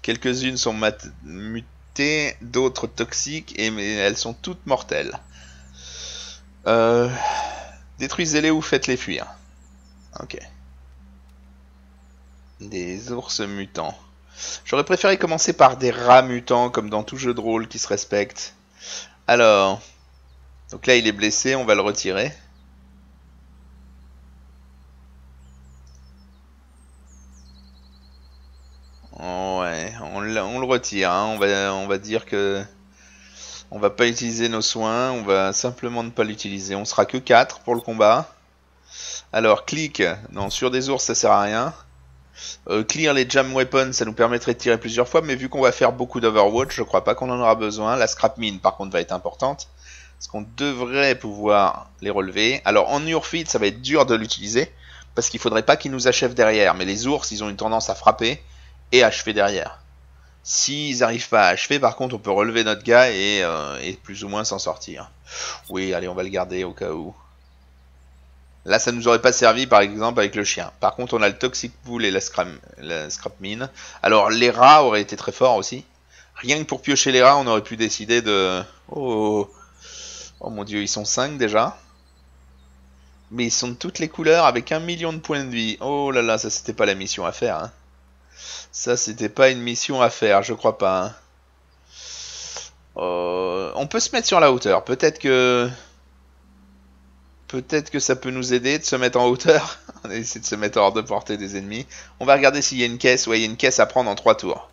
Quelques-unes sont mutées, d'autres toxiques, et mais elles sont toutes mortelles. Euh, Détruisez-les ou faites-les fuir. Ok. Des ours mutants. J'aurais préféré commencer par des rats mutants, comme dans tout jeu de rôle qui se respecte. Alors... Donc là, il est blessé, on va le retirer. Ouais, on, on le retire, hein. on, va, on va dire que... On va pas utiliser nos soins, on va simplement ne pas l'utiliser. On sera que quatre pour le combat. Alors, clic, non, sur des ours ça sert à rien. Euh, clear les jam weapons, ça nous permettrait de tirer plusieurs fois, mais vu qu'on va faire beaucoup d'Overwatch, je crois pas qu'on en aura besoin. La scrap mine par contre va être importante, parce qu'on devrait pouvoir les relever. Alors en Urfit, ça va être dur de l'utiliser, parce qu'il faudrait pas qu'ils nous achèvent derrière. Mais les ours, ils ont une tendance à frapper et achever derrière. S'ils arrivent pas à achever, par contre, on peut relever notre gars et, euh, et plus ou moins s'en sortir. Oui, allez, on va le garder au cas où. Là, ça nous aurait pas servi, par exemple, avec le chien. Par contre, on a le Toxic Pool et la Scrap, la scrap Mine. Alors, les rats auraient été très forts aussi. Rien que pour piocher les rats, on aurait pu décider de... Oh, oh mon dieu, ils sont cinq déjà. Mais ils sont de toutes les couleurs avec un million de points de vie. Oh là là, ça, c'était pas la mission à faire, hein. Ça, c'était pas une mission à faire, je crois pas. Hein. Euh, on peut se mettre sur la hauteur. Peut-être que... Peut-être que ça peut nous aider de se mettre en hauteur. On a essayé de se mettre hors de portée des ennemis. On va regarder s'il y a une caisse. Ouais, il y a une caisse à prendre en trois tours.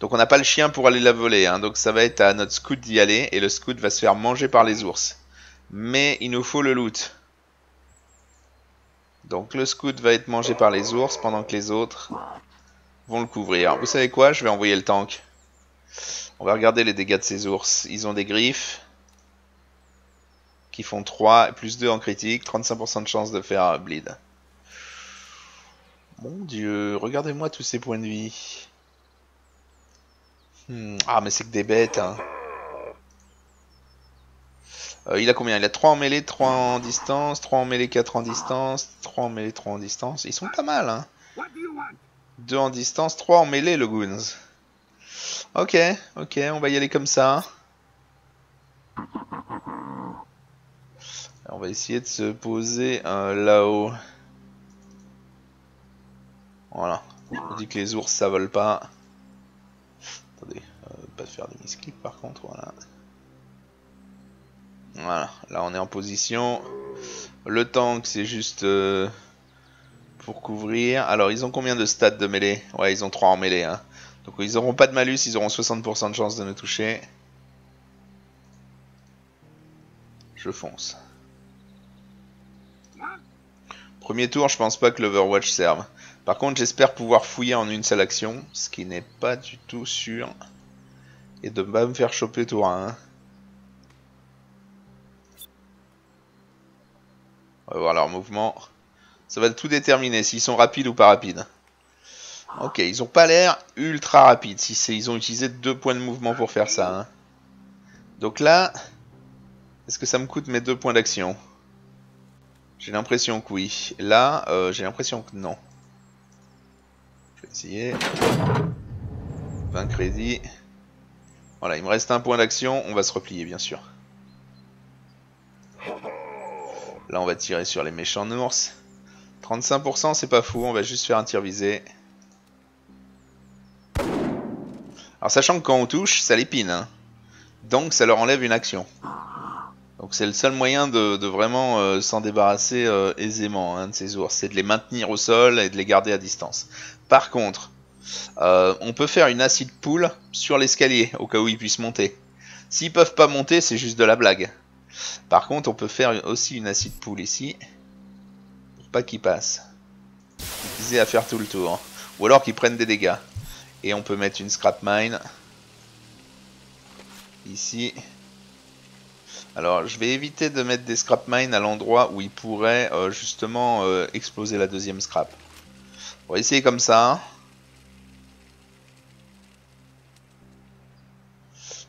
Donc, on n'a pas le chien pour aller la voler. Hein. Donc, ça va être à notre scout d'y aller. Et le scout va se faire manger par les ours. Mais il nous faut le loot. Donc, le scout va être mangé par les ours pendant que les autres... vont le couvrir. Vous savez quoi? Je vais envoyer le tank. On va regarder les dégâts de ces ours. Ils ont des griffes qui font trois, plus deux en critique, trente-cinq pour cent de chance de faire bleed. Mon dieu, regardez-moi tous ces points de vie. Hmm. Ah mais c'est que des bêtes. Hein. Euh, il a combien? Il a trois en mêlée, trois en distance, trois en mêlée, quatre en distance, trois en mêlée, trois en distance. Ils sont pas mal. Hein. deux en distance, trois en mêlée le Goons. Ok, ok, on va y aller comme ça. On va essayer de se poser euh, là-haut. Voilà. On dit que les ours ça vole pas. Attendez, euh, pas de faire des misclics par contre, voilà. Voilà, là on est en position. Le tank c'est juste... Euh... pour couvrir. Alors, ils ont combien de stats de mêlée? Ouais, ils ont trois en mêlée. Hein. Donc, ils n'auront pas de malus. Ils auront soixante pour cent de chance de nous toucher. Je fonce. Premier tour, je pense pas que l'Overwatch serve. Par contre, j'espère pouvoir fouiller en une seule action. Ce qui n'est pas du tout sûr. Et de ne pas me faire choper tour un. Hein. On va voir leur mouvement. Ça va tout déterminer, s'ils sont rapides ou pas rapides. Ok, ils n'ont pas l'air ultra rapides. Si c'est, ils ont utilisé deux points de mouvement pour faire ça. Hein. Donc là, est-ce que ça me coûte mes deux points d'action? J'ai l'impression que oui. Là, euh, j'ai l'impression que non. Je vais essayer. vingt crédits. Voilà, il me reste un point d'action. On va se replier, bien sûr. Là, on va tirer sur les méchants ours. trente-cinq pour cent c'est pas fou, on va juste faire un tir visé. Alors sachant que quand on touche, ça l'épine. Hein. Donc ça leur enlève une action. Donc c'est le seul moyen de, de vraiment euh, s'en débarrasser euh, aisément hein, de ces ours. C'est de les maintenir au sol et de les garder à distance. Par contre, euh, on peut faire une acid pool sur l'escalier au cas où ils puissent monter. S'ils peuvent pas monter, c'est juste de la blague. Par contre, on peut faire aussi une acid pool ici. Pas qu'ils passent, ils aient à faire tout le tour, ou alors qu'ils prennent des dégâts. Et on peut mettre une scrap mine ici. Alors je vais éviter de mettre des scrap mines à l'endroit où ils pourraient euh, justement euh, exploser la deuxième scrap. On va essayer comme ça.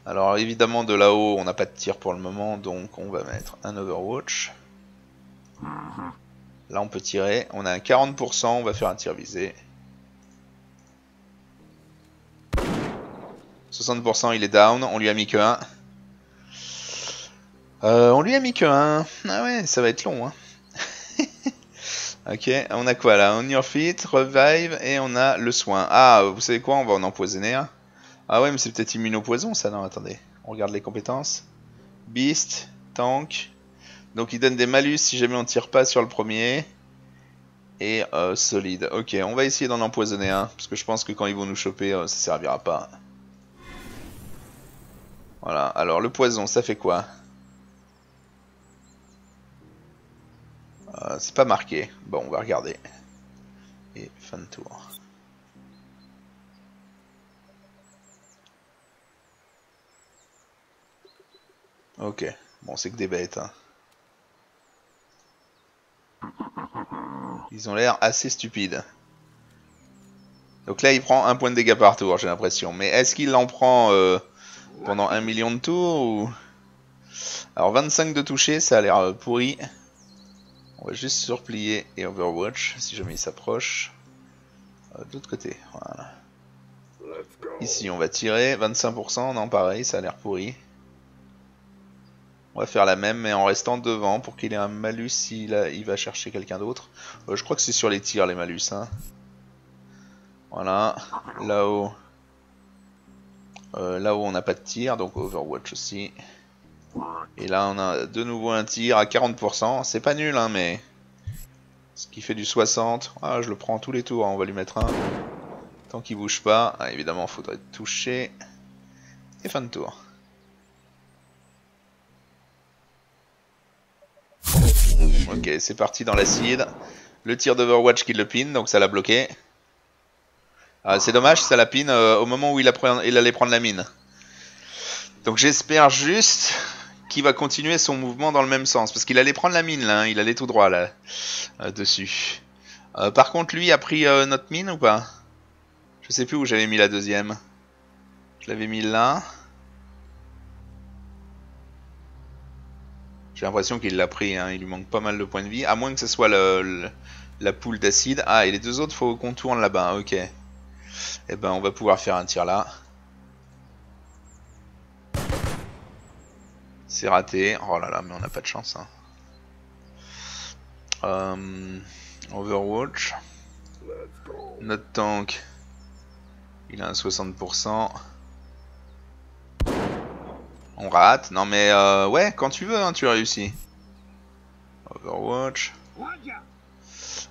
Alors évidemment de là-haut on n'a pas de tir pour le moment, donc on va mettre un overwatch. Là on peut tirer, on a un quarante pour cent, on va faire un tir visé. soixante pour cent il est down, on lui a mis que un. Euh, on lui a mis que un. Ah ouais, ça va être long hein. Ok, on a quoi là? On your feet, revive et on a le soin. Ah, vous savez quoi? On va en empoisonner un. Ah ouais, mais c'est peut-être immuno poison ça, non? Attendez, on regarde les compétences. Beast, tank. Donc il donne des malus si jamais on tire pas sur le premier. Et euh, solide. Ok, on va essayer d'en empoisonner un. Parce que je pense que quand ils vont nous choper, euh, ça servira pas. Voilà, alors le poison, ça fait quoi? euh, C'est pas marqué. Bon, on va regarder. Et fin de tour. Ok, bon c'est que des bêtes hein. Ils ont l'air assez stupides. Donc là il prend un point de dégâts par tour j'ai l'impression. Mais est-ce qu'il en prend euh, pendant un million de tours ou... Alors vingt-cinq de toucher ça a l'air pourri. On va juste surplier et overwatch si jamais il s'approche. Euh, de l'autre côté, voilà. Ici on va tirer, vingt-cinq pour cent, non pareil ça a l'air pourri. On va faire la même, mais en restant devant pour qu'il ait un malus s'il a, il va chercher quelqu'un d'autre. Euh, je crois que c'est sur les tirs, les malus. Hein. Voilà, là-haut. Euh, là-haut, on n'a pas de tir, donc Overwatch aussi. Et là, on a de nouveau un tir à quarante pour cent. C'est pas nul, hein, mais... Ce qui fait du soixante. Ah, je le prends tous les tours, hein. On va lui mettre un. Tant qu'il bouge pas. Ah, évidemment, il faudrait toucher. Et fin de tour. Ok, c'est parti dans l'acide. Le tir d'Overwatch qui le pin, donc ça l'a bloqué. Ah, c'est dommage, ça la pin euh, au moment où il, a il allait prendre la mine. Donc j'espère juste qu'il va continuer son mouvement dans le même sens. Parce qu'il allait prendre la mine là, hein, il allait tout droit là, euh, dessus. Euh, par contre, lui a pris euh, notre mine ou pas? Je sais plus où j'avais mis la deuxième. Je l'avais mis là. J'ai l'impression qu'il l'a pris, hein. Il lui manque pas mal de points de vie, à moins que ce soit le, le, la poule d'acide. Ah, et les deux autres, faut qu'on tourne là-bas, ok. Et eh ben, on va pouvoir faire un tir là. C'est raté. Oh là là, mais on n'a pas de chance. Hein. Euh, Overwatch. Notre tank, il a un soixante pour cent. On rate, non mais euh, ouais, quand tu veux, hein, tu réussis. Overwatch.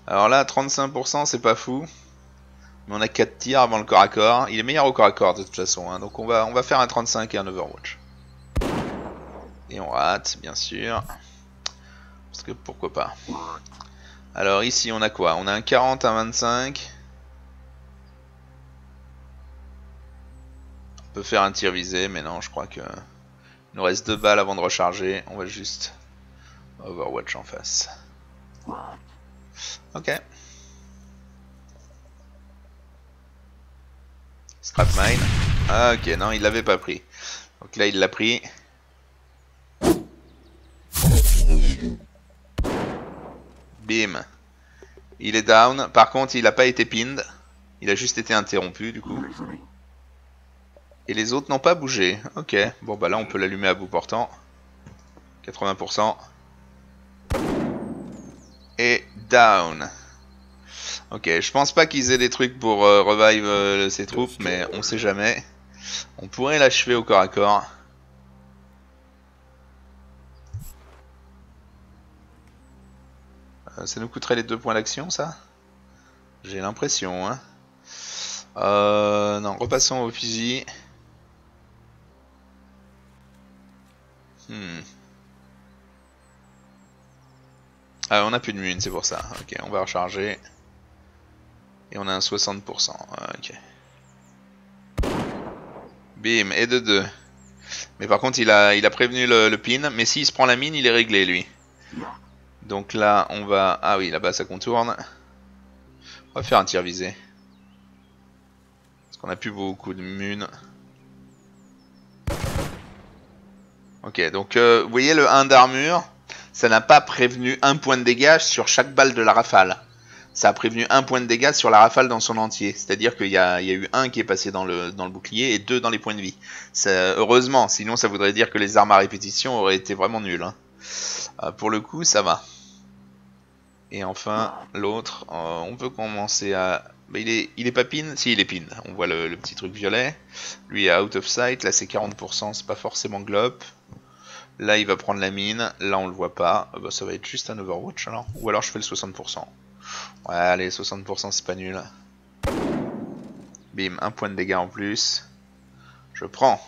Alors là, trente-cinq pour cent, c'est pas fou. Mais on a quatre tirs avant le corps à corps. Il est meilleur au corps à corps de toute façon, hein, donc on va, on va faire un trente-cinq et un Overwatch. Et on rate, bien sûr. Parce que pourquoi pas. Alors ici, on a quoi? On a un quarante, un vingt-cinq. On peut faire un tir visé, mais non, je crois que... Il nous reste deux balles avant de recharger. On va juste Overwatch en face. Ok. Scrap mine. Ah, ok, non, il l'avait pas pris. Donc là, il l'a pris. Bim. Il est down. Par contre, il n'a pas été pinned. Il a juste été interrompu, du coup. Et les autres n'ont pas bougé. Ok. Bon bah là on peut l'allumer à bout portant. quatre-vingts pour cent. Et down. Ok. Je pense pas qu'ils aient des trucs pour euh, revive euh, ces troupes. Mais on sait jamais. On pourrait l'achever au corps à corps. Euh, ça nous coûterait les deux points d'action ça? J'ai l'impression hein. Euh... Non, repassons au fusil. Hmm. Ah, on a plus de mune, c'est pour ça. Ok, on va recharger. Et on a un soixante pour cent. Ok. Bim, et de deux. Mais par contre, il a, il a prévenu le, le pin. Mais s'il se prend la mine, il est réglé, lui. Donc là, on va... Ah oui, là-bas, ça contourne. On va faire un tir visé. Parce qu'on a plus beaucoup de mune. Ok, donc euh, vous voyez le un d'armure, ça n'a pas prévenu un point de dégâts sur chaque balle de la rafale. Ça a prévenu un point de dégâts sur la rafale dans son entier. C'est-à-dire qu'il y, y a eu un qui est passé dans le, dans le bouclier et deux dans les points de vie. Ça, heureusement, sinon ça voudrait dire que les armes à répétition auraient été vraiment nulles. Hein. Euh, pour le coup, ça va. Et enfin, l'autre, euh, on peut commencer à... Bah, il, est, il est pas pin? Si, il est pin. On voit le, le petit truc violet. Lui est out of sight. Là, c'est quarante pour cent. C'est pas forcément globe. Là, il va prendre la mine. Là, on le voit pas. Bah, ça va être juste un Overwatch alors. Ou alors, je fais le soixante pour cent. Ouais, allez, soixante pour cent, c'est pas nul. Bim, un point de dégâts en plus. Je prends.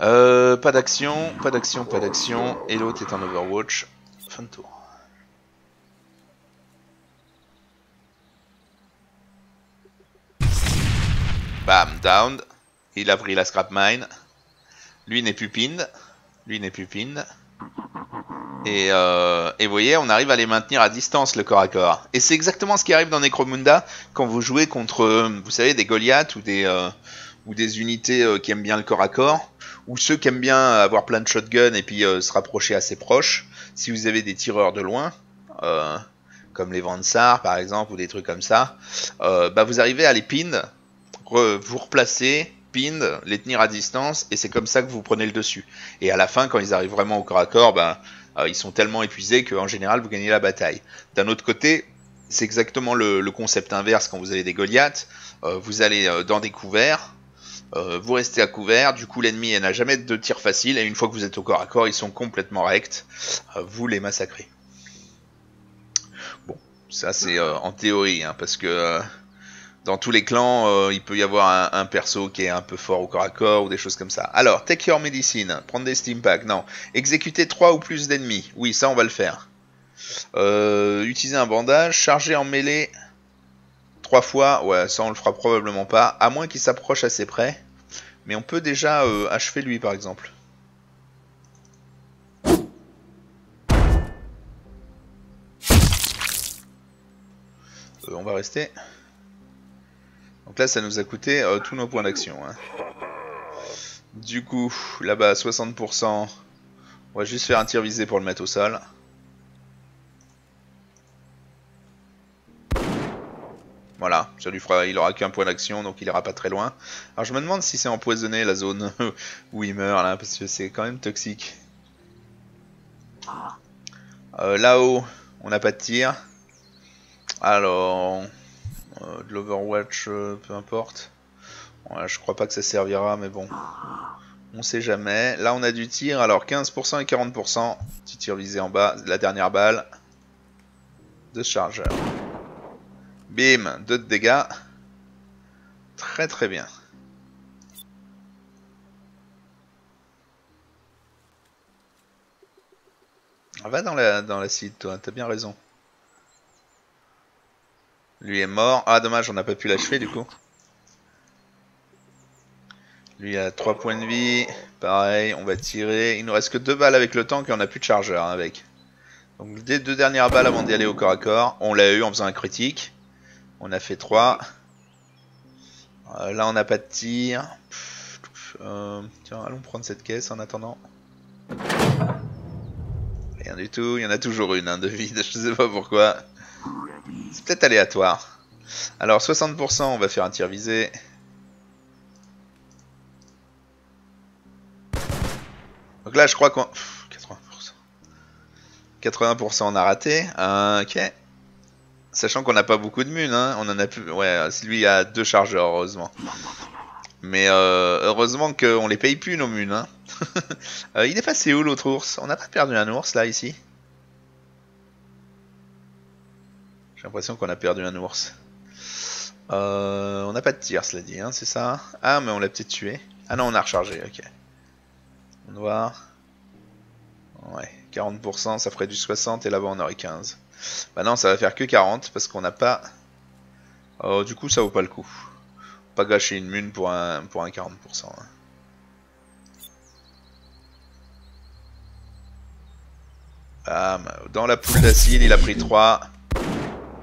Euh, pas d'action, pas d'action, pas d'action. Et l'autre est en Overwatch. Fin de tour. Bam, down. Il a pris la scrap mine. Lui n'est plus pinned. Lui n'est plus pinned. Et, euh, et vous voyez, on arrive à les maintenir à distance, le corps à corps. Et c'est exactement ce qui arrive dans Necromunda quand vous jouez contre, vous savez, des Goliaths ou des, euh, ou des unités euh, qui aiment bien le corps à corps, ou ceux qui aiment bien avoir plein de shotguns et puis euh, se rapprocher assez proche. Si vous avez des tireurs de loin, euh, comme les Vansar par exemple, ou des trucs comme ça, euh, bah vous arrivez à les pin, re, vous replacer... Pinned, les tenir à distance, et c'est comme ça que vous prenez le dessus. Et à la fin, quand ils arrivent vraiment au corps à corps, ben, euh, ils sont tellement épuisés qu'en général vous gagnez la bataille. D'un autre côté, c'est exactement le, le concept inverse quand vous avez des Goliaths. Euh, vous allez euh, dans des couverts, euh, vous restez à couvert, du coup l'ennemi n'a jamais de tir facile, et une fois que vous êtes au corps à corps, ils sont complètement rects, euh, vous les massacrez. Bon, ça c'est euh, en théorie, hein, parce que... Euh, dans tous les clans, euh, il peut y avoir un, un perso qui est un peu fort au corps à corps ou des choses comme ça. Alors, take your medicine, prendre des steam packs, non. Exécuter trois ou plus d'ennemis, oui, ça on va le faire. Euh, utiliser un bandage, charger en mêlée trois fois, ouais, ça on le fera probablement pas, à moins qu'il s'approche assez près. Mais on peut déjà euh, achever lui par exemple. Euh, on va rester... Donc là, ça nous a coûté euh, tous nos points d'action. Hein. Du coup, là-bas, soixante pour cent. On va juste faire un tir visé pour le mettre au sol. Voilà, ça lui fera, il aura qu'un point d'action, donc il ira pas très loin. Alors je me demande si c'est empoisonné la zone où il meurt là, parce que c'est quand même toxique. Euh, là-haut, on n'a pas de tir. Alors... Euh, de l'Overwatch, euh, peu importe. Ouais, je crois pas que ça servira, mais bon. On sait jamais. Là, on a du tir. Alors, quinze pour cent et quarante pour cent. Petit tir visé en bas. La dernière balle. Deux chargeurs. Bim. Deux de dégâts. Très très bien. Ah, va dans la, dans la site, toi. T'as bien raison. Lui est mort. Ah, dommage, on n'a pas pu l'achever du coup. Lui a trois points de vie. Pareil, on va tirer. Il nous reste que deux balles avec le tank et on n'a plus de chargeur hein, avec. Donc, les deux dernières balles avant d'y aller au corps à corps. On l'a eu en faisant un critique. On a fait trois. Euh, là, on n'a pas de tir. Pff, pff, euh, tiens, allons prendre cette caisse en attendant. Rien du tout. Il y en a toujours une hein, de vide. Je sais pas pourquoi. C'est peut-être aléatoire. Alors soixante pour cent, on va faire un tir visé. Donc là je crois qu'on... quatre-vingts pour cent on a raté. Euh, ok. Sachant qu'on n'a pas beaucoup de mun. Hein. On en a plus... Ouais, lui a deux chargeurs heureusement. Mais euh, heureusement qu'on les paye plus nos mun. Hein. Il est passé où l'autre ours? On n'a pas perdu un ours là ici? J'ai l'impression qu'on a perdu un ours. Euh, on n'a pas de tir, cela dit, hein, c'est ça? Ah, mais on l'a peut-être tué. Ah non, on a rechargé, ok. On doit... Ouais, quarante pour cent, ça ferait du soixante, et là-bas on aurait quinze. Bah non, ça va faire que quarante, parce qu'on n'a pas... Oh, du coup, ça vaut pas le coup. Pas gâcher une mune pour un, pour un quarante pour cent. Hein. Ah, dans la poule d'acide, il a pris trois...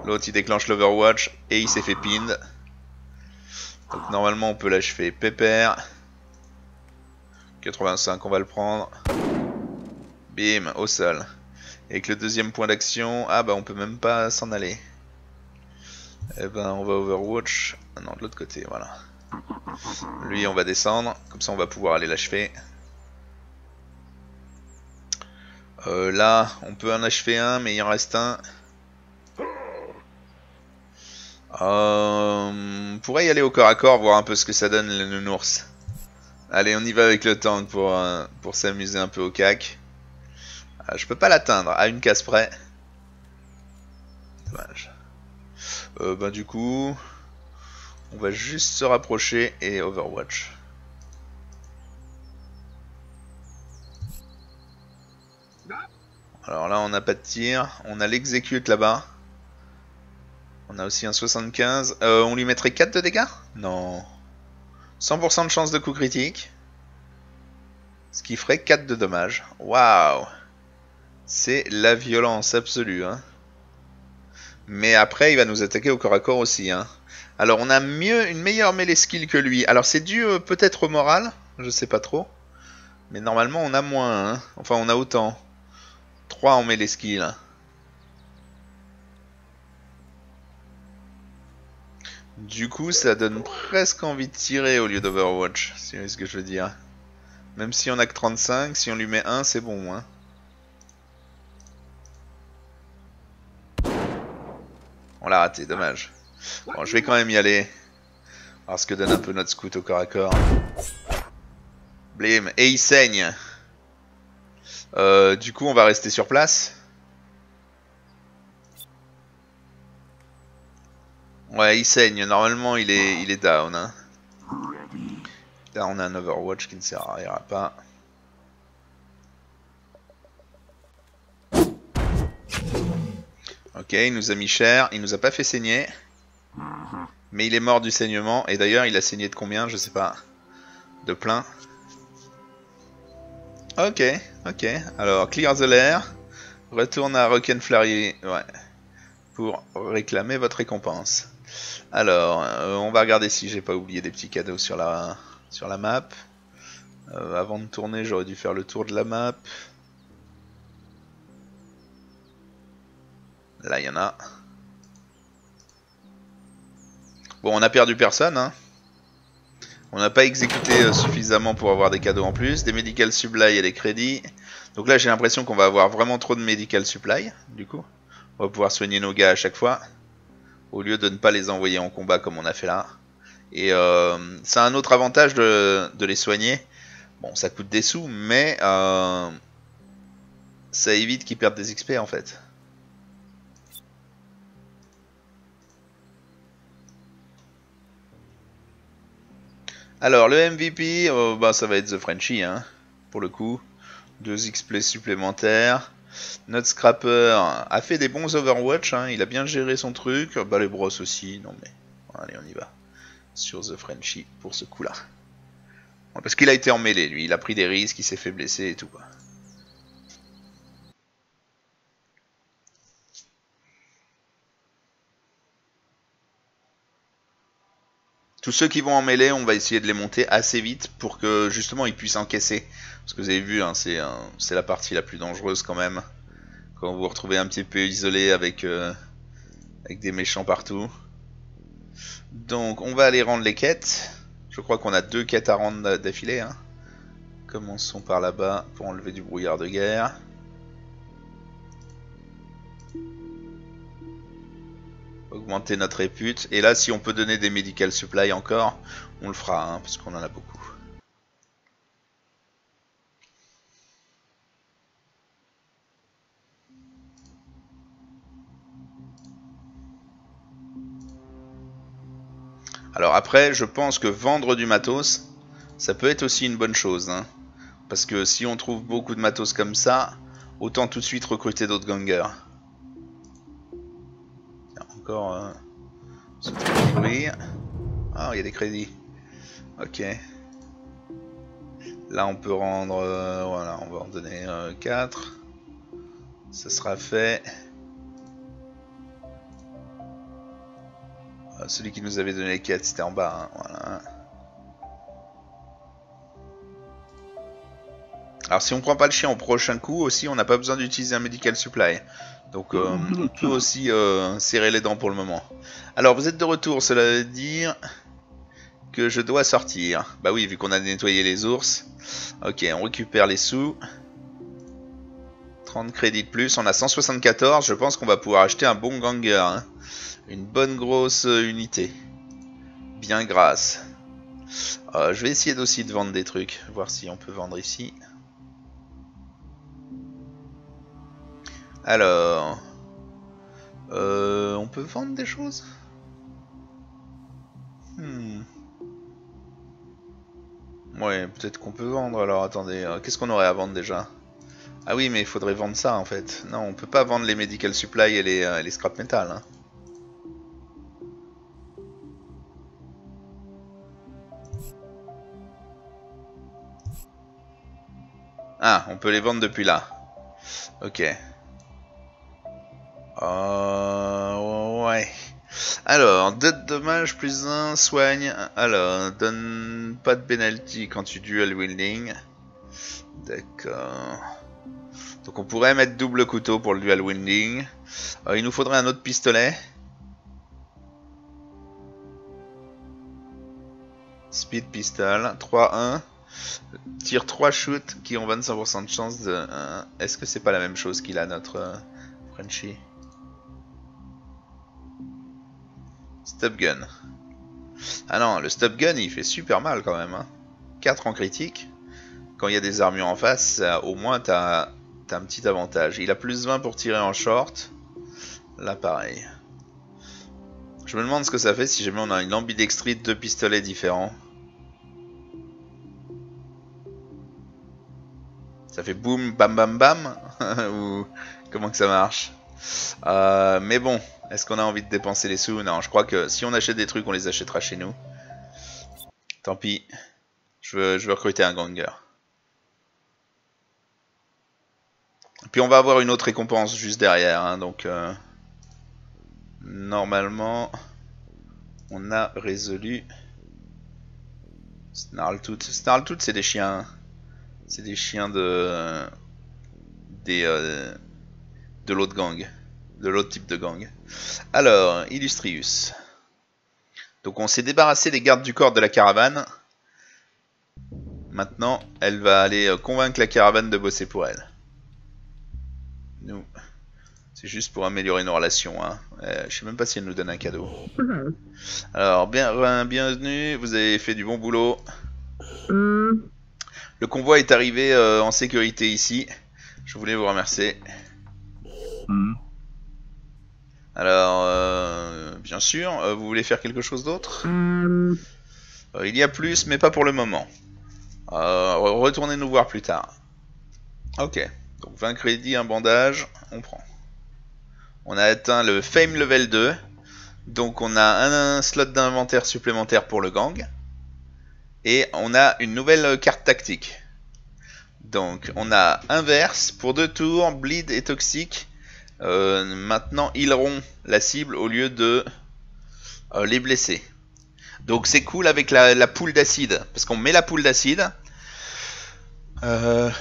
L'autre il déclenche l'Overwatch et il s'est fait pinned. Donc normalement on peut l'achever pépère. quatre-vingt-cinq on va le prendre. Bim, au sol. Et avec le deuxième point d'action, ah bah on peut même pas s'en aller. Et ben on va Overwatch. Ah non, de l'autre côté, voilà. Lui on va descendre, comme ça on va pouvoir aller l'achever. Euh, là, on peut en achever un, mais il en reste un. Euh, on pourrait y aller au corps à corps, voir un peu ce que ça donne le nounours. Allez, on y va avec le tank pour, euh, pour s'amuser un peu au cac. Euh, je peux pas l'atteindre, à une case près. Dommage. Euh, ben, du coup, on va juste se rapprocher et Overwatch. Alors là, on n'a pas de tir. On a l'exécute là-bas. On a aussi un soixante-quinze. Euh, on lui mettrait quatre de dégâts? Non. cent pour cent de chance de coup critique. Ce qui ferait quatre de dommages. Waouh! C'est la violence absolue. Hein. Mais après, il va nous attaquer au corps à corps aussi. Hein. Alors, on a mieux, une meilleure mêlée skill que lui. Alors, c'est dû euh, peut-être au moral. Je sais pas trop. Mais normalement, on a moins. Hein. Enfin, on a autant. trois on met les skills. Du coup ça donne presque envie de tirer au lieu d'Overwatch, si vous voyez ce que je veux dire. Même si on a que trente-cinq, si on lui met un c'est bon hein. On l'a raté, dommage. Bon je vais quand même y aller. Voir ce que donne un peu notre scout au corps à corps. Blim, et il saigne. Euh, du coup, on va rester sur place. Ouais, il saigne. Normalement, il est, il est down. Hein. Là, on a un Overwatch qui ne servira pas. Ok, il nous a mis cher. Il nous a pas fait saigner. Mais il est mort du saignement. Et d'ailleurs, il a saigné de combien? Je sais pas. De plein. Ok, ok. Alors, clear the lair. Retourne à Rockin' Flairier. Ouais. Pour réclamer votre récompense. Alors, euh, on va regarder si j'ai pas oublié des petits cadeaux sur la, sur la map. Euh, avant de tourner, j'aurais dû faire le tour de la map. Là, il y en a. Bon, on a perdu personne, hein. On n'a pas exécuté euh, suffisamment pour avoir des cadeaux en plus. Des medical supply et des crédits. Donc là j'ai l'impression qu'on va avoir vraiment trop de medical supply. Du coup on va pouvoir soigner nos gars à chaque fois. Au lieu de ne pas les envoyer en combat comme on a fait là. Et euh, ça a un autre avantage de, de les soigner. Bon ça coûte des sous mais euh, ça évite qu'ils perdent des X P en fait. Alors le M V P, euh, bah, ça va être The Frenchy, hein, pour le coup. deux X P supplémentaires. Notre Scrapper a fait des bons Overwatch, hein, il a bien géré son truc. Balebros aussi, non mais, allez on y va. Sur The Frenchy pour ce coup là. Ouais, parce qu'il a été emmêlé lui, il a pris des risques, il s'est fait blesser et tout. Quoi. Tous ceux qui vont en mêlée, on va essayer de les monter assez vite pour que justement ils puissent encaisser. Parce que vous avez vu, hein, c'est euh, c'est la partie la plus dangereuse quand même. Quand vous vous retrouvez un petit peu isolé avec, euh, avec des méchants partout. Donc on va aller rendre les quêtes. Je crois qu'on a deux quêtes à rendre d'affilée. Hein. Commençons par là-bas pour enlever du brouillard de guerre. Augmenter notre répute. Et là si on peut donner des medical supply encore, on le fera hein, parce qu'on en a beaucoup. Alors après je pense que vendre du matos ça peut être aussi une bonne chose hein, parce que si on trouve beaucoup de matos comme ça, autant tout de suite recruter d'autres gangers. Encore euh, ce truc qui brille. Ah, il y a des crédits. Ok. Là, on peut rendre. Euh, voilà, on va en donner euh, quatre. Ce sera fait. Euh, celui qui nous avait donné les quêtes, c'était en bas. Hein, voilà. Alors, si on prend pas le chien au prochain coup aussi, on n'a pas besoin d'utiliser un medical supply. Donc euh, on peut aussi euh, serrer les dents pour le moment. Alors vous êtes de retour, cela veut dire que je dois sortir. Bah oui, vu qu'on a nettoyé les ours. Ok, on récupère les sous. trente crédits de plus, on a cent soixante-quatorze, je pense qu'on va pouvoir acheter un bon ganger, hein. Une bonne grosse unité, bien grasse. Euh, je vais essayer aussi de vendre des trucs, voir si on peut vendre ici. Alors, euh, on peut vendre des choses ? Hmm. Ouais, peut-être qu'on peut vendre. Alors attendez, euh, qu'est-ce qu'on aurait à vendre déjà? Ah oui, mais il faudrait vendre ça en fait. Non, on peut pas vendre les medical supplies et les, euh, les scrap metal. Hein. Ah, on peut les vendre depuis là. Ok. Euh, ouais. Alors, dette dommage plus un, soigne. Alors, donne pas de penalty quand tu duel wielding. D'accord. Donc, on pourrait mettre double couteau pour le duel wielding. Euh, il nous faudrait un autre pistolet. Speed pistol. trois un. Tire trois shoots qui ont vingt-cinq pour cent de chance de. Euh, Est-ce que c'est pas la même chose qu'il a, notre euh, Frenchy? Stop gun. Ah non, le stop gun il fait super mal quand même. Hein. quatre en critique. Quand il y a des armures en face, ça, au moins t'as un petit avantage. Il a plus vingt pour tirer en short. Là pareil. Je me demande ce que ça fait si jamais on a une ambidextrie de deux pistolets différents. Ça fait boum, bam bam bam. Ou comment que ça marche? Euh, mais bon, est-ce qu'on a envie de dépenser les sous? Non, je crois que si on achète des trucs, on les achètera chez nous. Tant pis, je veux, je veux recruter un ganger. Puis on va avoir une autre récompense juste derrière, hein, donc euh, normalement, on a résolu. Snarltout, Snarltout c'est des chiens, c'est des chiens de euh, des euh, de l'autre gang, de l'autre type de gang. Alors, Illustrius. Donc on s'est débarrassé des gardes du corps de la caravane. Maintenant, elle va aller convaincre la caravane de bosser pour elle. Nous, c'est juste pour améliorer nos relations. Hein. Euh, je sais même pas si elle nous donne un cadeau. Alors, bien, bienvenue, vous avez fait du bon boulot. Le convoi est arrivé euh, en sécurité ici. Je voulais vous remercier. Mmh. Alors, euh, bien sûr, euh, vous voulez faire quelque chose d'autre? Mmh. euh, Il y a plus, mais pas pour le moment. Euh, retournez nous voir plus tard. Ok, donc vingt crédits, un bandage, on prend. On a atteint le Fame Level deux. Donc on a un, un slot d'inventaire supplémentaire pour le gang. Et on a une nouvelle carte tactique. Donc on a inverse pour deux tours, bleed et toxique. Euh, maintenant ils rompt la cible au lieu de euh, les blesser. Donc c'est cool avec la, la poule d'acide, parce qu'on met la poule d'acide euh...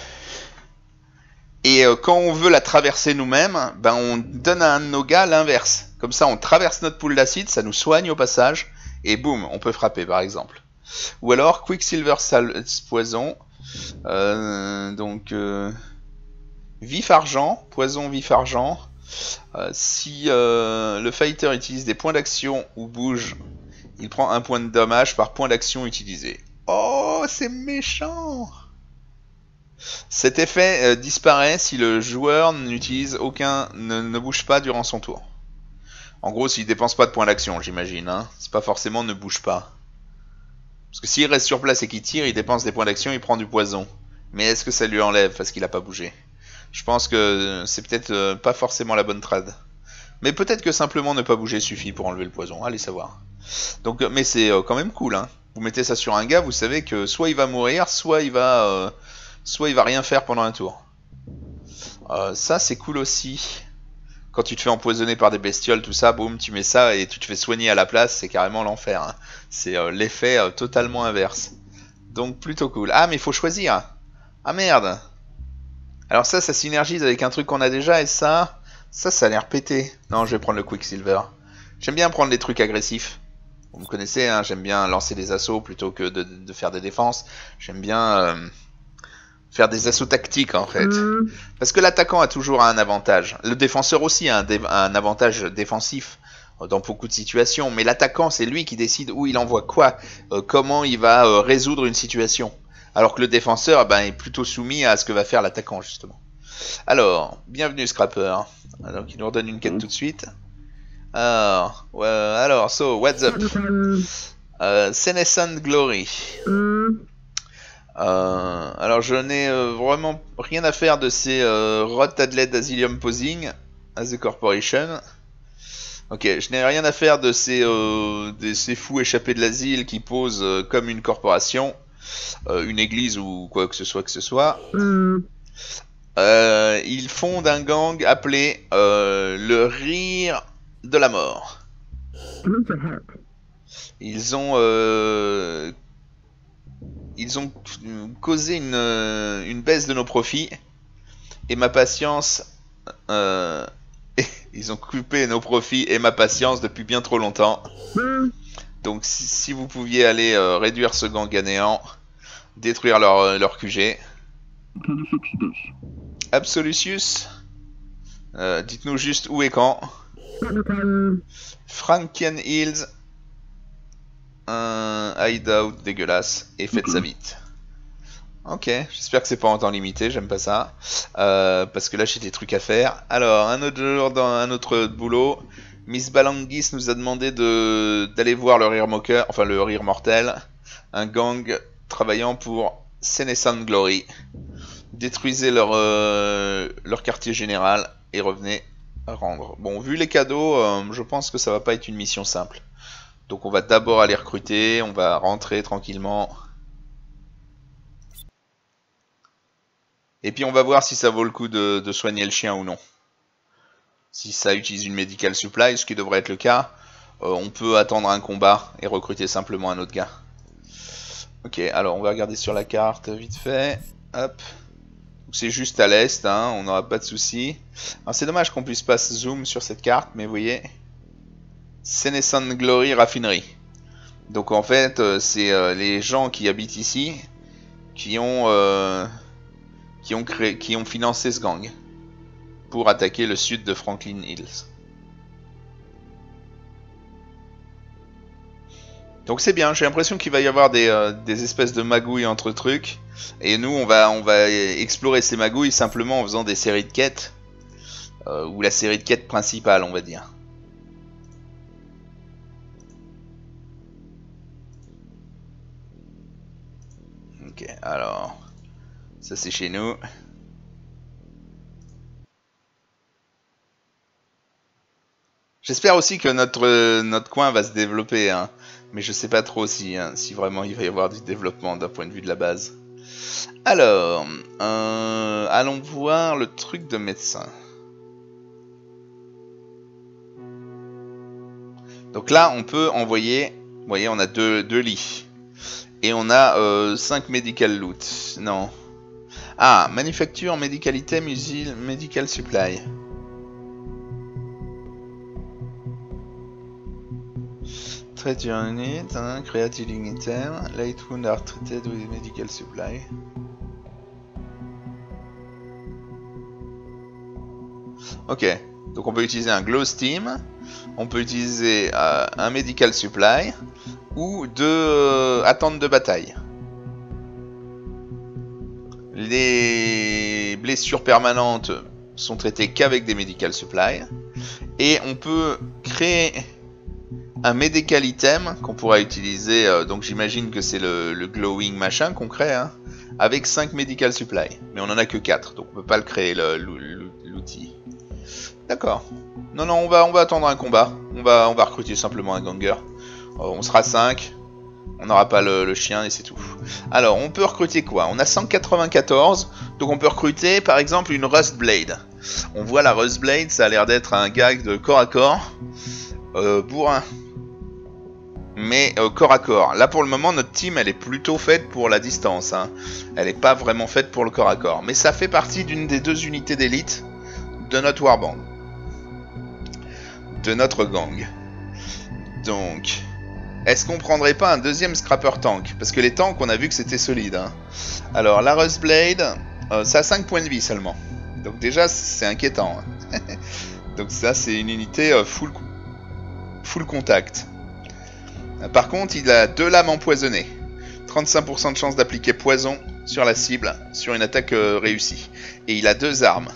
et euh, quand on veut la traverser nous-mêmes, ben on donne à un de nos gars l'inverse. Comme ça on traverse notre poule d'acide, ça nous soigne au passage et boum, on peut frapper par exemple. Ou alors Quicksilver sale poison, euh, donc euh... vif argent, poison vif argent. Euh, si euh, le fighter utilise des points d'action ou bouge, il prend un point de dommage par point d'action utilisé. Oh, c'est méchant! Cet effet euh, disparaît si le joueur n'utilise aucun, ne, ne bouge pas durant son tour. En gros, s'il dépense pas de points d'action, j'imagine. Hein. C'est pas forcément ne bouge pas. Parce que s'il reste sur place et qu'il tire, il dépense des points d'action, il prend du poison. Mais est-ce que ça lui enlève parce qu'il a pas bougé? Je pense que c'est peut-être pas forcément la bonne trad. Mais peut-être que simplement ne pas bouger suffit pour enlever le poison. Allez savoir. Donc, mais c'est quand même cool. Hein. Vous mettez ça sur un gars, vous savez que soit il va mourir, soit il va, euh, soit il va rien faire pendant un tour. Euh, ça c'est cool aussi. Quand tu te fais empoisonner par des bestioles, tout ça, boum, tu mets ça et tu te fais soigner à la place. C'est carrément l'enfer. Hein. C'est euh, l'effet euh, totalement inverse. Donc plutôt cool. Ah mais il faut choisir. Ah merde. Alors ça, ça synergise avec un truc qu'on a déjà et ça, ça, ça a l'air pété. Non, je vais prendre le Quicksilver. J'aime bien prendre les trucs agressifs. Vous me connaissez, hein, j'aime bien lancer des assauts plutôt que de, de faire des défenses. J'aime bien, euh, Faire des assauts tactiques, en fait. Mmh. Parce que l'attaquant a toujours un avantage. Le défenseur aussi a un, dé un avantage défensif dans beaucoup de situations. Mais l'attaquant, c'est lui qui décide où il envoie quoi, euh, comment il va euh, résoudre une situation. Alors que le défenseur ben, est plutôt soumis à ce que va faire l'attaquant, justement. Alors, bienvenue, Scrapper. Donc, il nous redonne une quête tout de suite. Alors, euh, alors so, what's up euh, Senescent Glory. Mmh. Euh, alors je n'ai euh, vraiment rien à faire de ces euh, Rot Adlet Asylum Posing as the Corporation. Ok, je n'ai rien à faire de ces, euh, de ces fous échappés de l'asile qui posent euh, comme une corporation, euh, une église ou quoi que ce soit que ce soit. Mm. Euh, ils fondent un gang appelé euh, le Rire de la Mort. Ils ont... Euh, Ils ont causé une, une baisse de nos profits et ma patience. Euh, ils ont coupé nos profits et ma patience depuis bien trop longtemps. Donc, si, si vous pouviez aller euh, réduire ce gang à néant, détruire leur, euh, leur Q G. Absolutius, euh, dites-nous juste où et quand. Franklin Hills. Un hideout dégueulasse et faites ça vite. Ok, j'espère que c'est pas en temps limité, j'aime pas ça. Euh, parce que là j'ai des trucs à faire. Alors, un autre jour dans un autre boulot, Miss Bellangis nous a demandé de d'aller voir le rire moqueur, enfin le rire mortel, un gang travaillant pour Senescent Glory. Détruisez leur, euh, leur quartier général et revenez à rendre. Bon, vu les cadeaux, euh, je pense que ça va pas être une mission simple. Donc on va d'abord aller recruter, on va rentrer tranquillement. Et puis on va voir si ça vaut le coup de, de soigner le chien ou non. Si ça utilise une medical supply, ce qui devrait être le cas, euh, on peut attendre un combat et recruter simplement un autre gars. Ok, alors on va regarder sur la carte vite fait. Hop. C'est juste à l'est, hein, on n'aura pas de soucis. C'est dommage qu'on puisse pas zoom sur cette carte, mais vous voyez... Senescent Glory Raffinerie. Donc en fait, euh, c'est euh, les gens qui habitent ici qui ont euh, qui ont créé, qui ont financé ce gang pour attaquer le sud de Franklin Hills. Donc c'est bien. J'ai l'impression qu'il va y avoir des, euh, des espèces de magouilles entre trucs. Et nous, on va on va explorer ces magouilles simplement en faisant des séries de quêtes euh, ou la série de quêtes principale, on va dire. Ok, alors, ça c'est chez nous. J'espère aussi que notre, notre coin va se développer, hein. Mais je sais pas trop si, hein, si vraiment il va y avoir du développement d'un point de vue de la base. Alors, euh, allons voir le truc de médecin. Donc là, on peut envoyer, vous voyez, on a deux, deux lits. Et on a euh, cinq medical loot. Non. Ah, manufacture, medical item, usine, medical supply. Trade your unit, hein, create healing item. Light wound are treated with medical supply. Ok. Donc on peut utiliser un glow steam. On peut utiliser euh, un medical supply. Ou de euh, attente de bataille. Les blessures permanentes sont traitées qu'avec des medical supplies. Et on peut créer un medical item qu'on pourra utiliser. Euh, donc j'imagine que c'est le, le glowing machin qu'on crée. Hein, avec cinq medical supplies. Mais on en a que quatre. Donc on ne peut pas le créer l'outil. D'accord. Non, non, on va, on va attendre un combat. On va, on va recruter simplement un ganger. On sera cinq, on n'aura pas le, le chien et c'est tout. Alors, on peut recruter quoi? On a cent quatre-vingt-quatorze, donc on peut recruter par exemple une Rust Blade. On voit la Rust Blade, ça a l'air d'être un gag de corps à corps, euh, bourrin, mais euh, corps à corps. Là pour le moment, notre team elle est plutôt faite pour la distance, hein. Elle n'est pas vraiment faite pour le corps à corps. Mais ça fait partie d'une des deux unités d'élite de notre warband, de notre gang. Donc... Est-ce qu'on prendrait pas un deuxième scrapper tank? Parce que les tanks, on a vu que c'était solide. Hein. Alors, la Rust Blade, euh, ça a cinq points de vie seulement. Donc déjà, c'est inquiétant. Hein. Donc ça, c'est une unité euh, full, full contact. Par contre, il a deux lames empoisonnées. trente-cinq pour cent de chance d'appliquer poison sur la cible, sur une attaque euh, réussie. Et il a deux armes.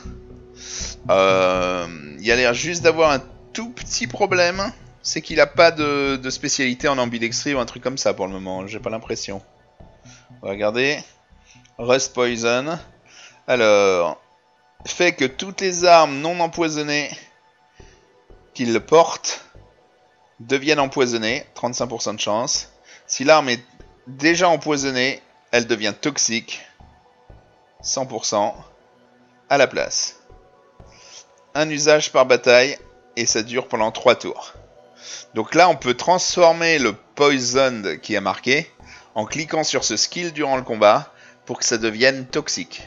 Euh, il a l'air juste d'avoir un tout petit problème. C'est qu'il n'a pas de, de spécialité en ambidextrie ou un truc comme ça pour le moment. J'ai pas l'impression. On va regarder. Rust Poison. Alors, fait que toutes les armes non empoisonnées qu'il porte deviennent empoisonnées. trente-cinq pour cent de chance. Si l'arme est déjà empoisonnée, elle devient toxique. cent pour cent à la place. Un usage par bataille et ça dure pendant trois tours. Donc là, on peut transformer le Poisoned qui est marqué en cliquant sur ce skill durant le combat pour que ça devienne toxique.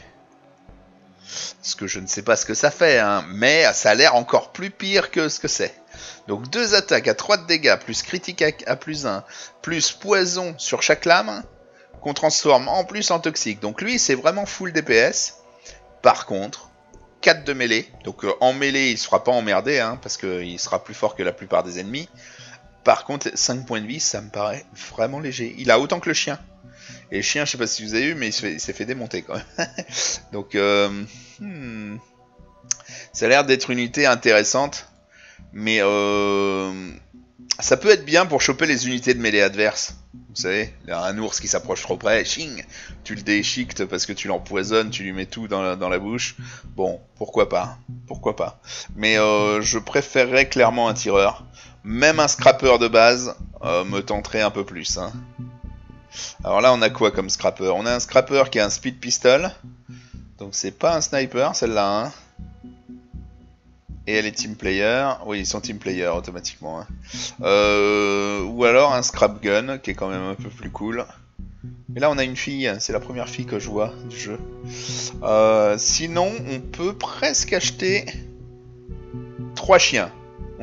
Ce que je ne sais pas ce que ça fait, hein, mais ça a l'air encore plus pire que ce que c'est. Donc deux attaques à trois de dégâts, plus critique à plus un, plus poison sur chaque lame, qu'on transforme en plus en toxique. Donc lui, c'est vraiment full D P S. Par contre, quatre de mêlée. Donc euh, en mêlée, il ne sera pas emmerdé, hein, parce qu'il sera plus fort que la plupart des ennemis. Par contre, cinq points de vie, ça me paraît vraiment léger. Il a autant que le chien. Et le chien, je ne sais pas si vous avez vu, mais il s'est fait, fait démonter quand même. Donc, euh, hmm, ça a l'air d'être une unité intéressante. Mais euh, ça peut être bien pour choper les unités de mêlée adverses. Vous savez, un ours qui s'approche trop près, ching, tu le déchiquetes parce que tu l'empoisonnes, tu lui mets tout dans la, dans la bouche. Bon, pourquoi pas, pourquoi pas. Mais euh, je préférerais clairement un tireur. Même un scrapper de base euh, me tenterait un peu plus. Hein. Alors là, on a quoi comme scrapper? On a un scrapper qui a un speed pistol. Donc c'est pas un sniper, celle-là. Hein. Et elle est team player. Oui, ils sont team player automatiquement. Hein. Euh, ou alors un scrap gun qui est quand même un peu plus cool. Et là, on a une fille. C'est la première fille que je vois du jeu. Euh, sinon, on peut presque acheter trois chiens.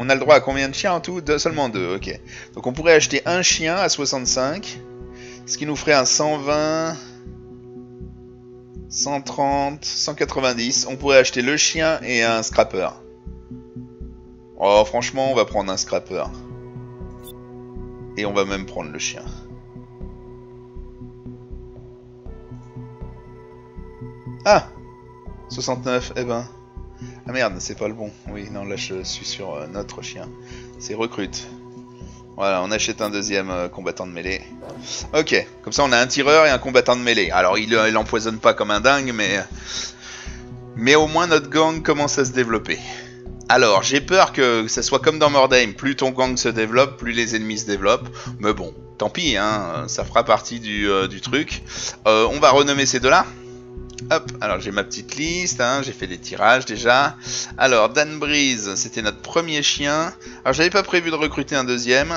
On a le droit à combien de chiens en tout? Deux, seulement deux. Ok. Donc on pourrait acheter un chien à soixante-cinq. Ce qui nous ferait un cent vingt, cent trente, cent quatre-vingt-dix. On pourrait acheter le chien et un scrapper. Oh, franchement, on va prendre un scrapper. Et on va même prendre le chien. Ah soixante-neuf, eh ben... Ah merde, c'est pas le bon. Oui, non, là, je suis sur euh, notre chien. C'est recrute. Voilà, on achète un deuxième euh, combattant de mêlée. Ok, comme ça, on a un tireur et un combattant de mêlée. Alors, il euh, il empoisonne pas comme un dingue, mais... Mais au moins, notre gang commence à se développer. Alors, j'ai peur que ça soit comme dans Mordheim, plus ton gang se développe, plus les ennemis se développent. Mais bon, tant pis, hein, ça fera partie du, euh, du truc. Euh, on va renommer ces deux-là. Hop, alors j'ai ma petite liste, hein, j'ai fait des tirages déjà. Alors, Dan Breeze, c'était notre premier chien. Alors, j'avais pas prévu de recruter un deuxième,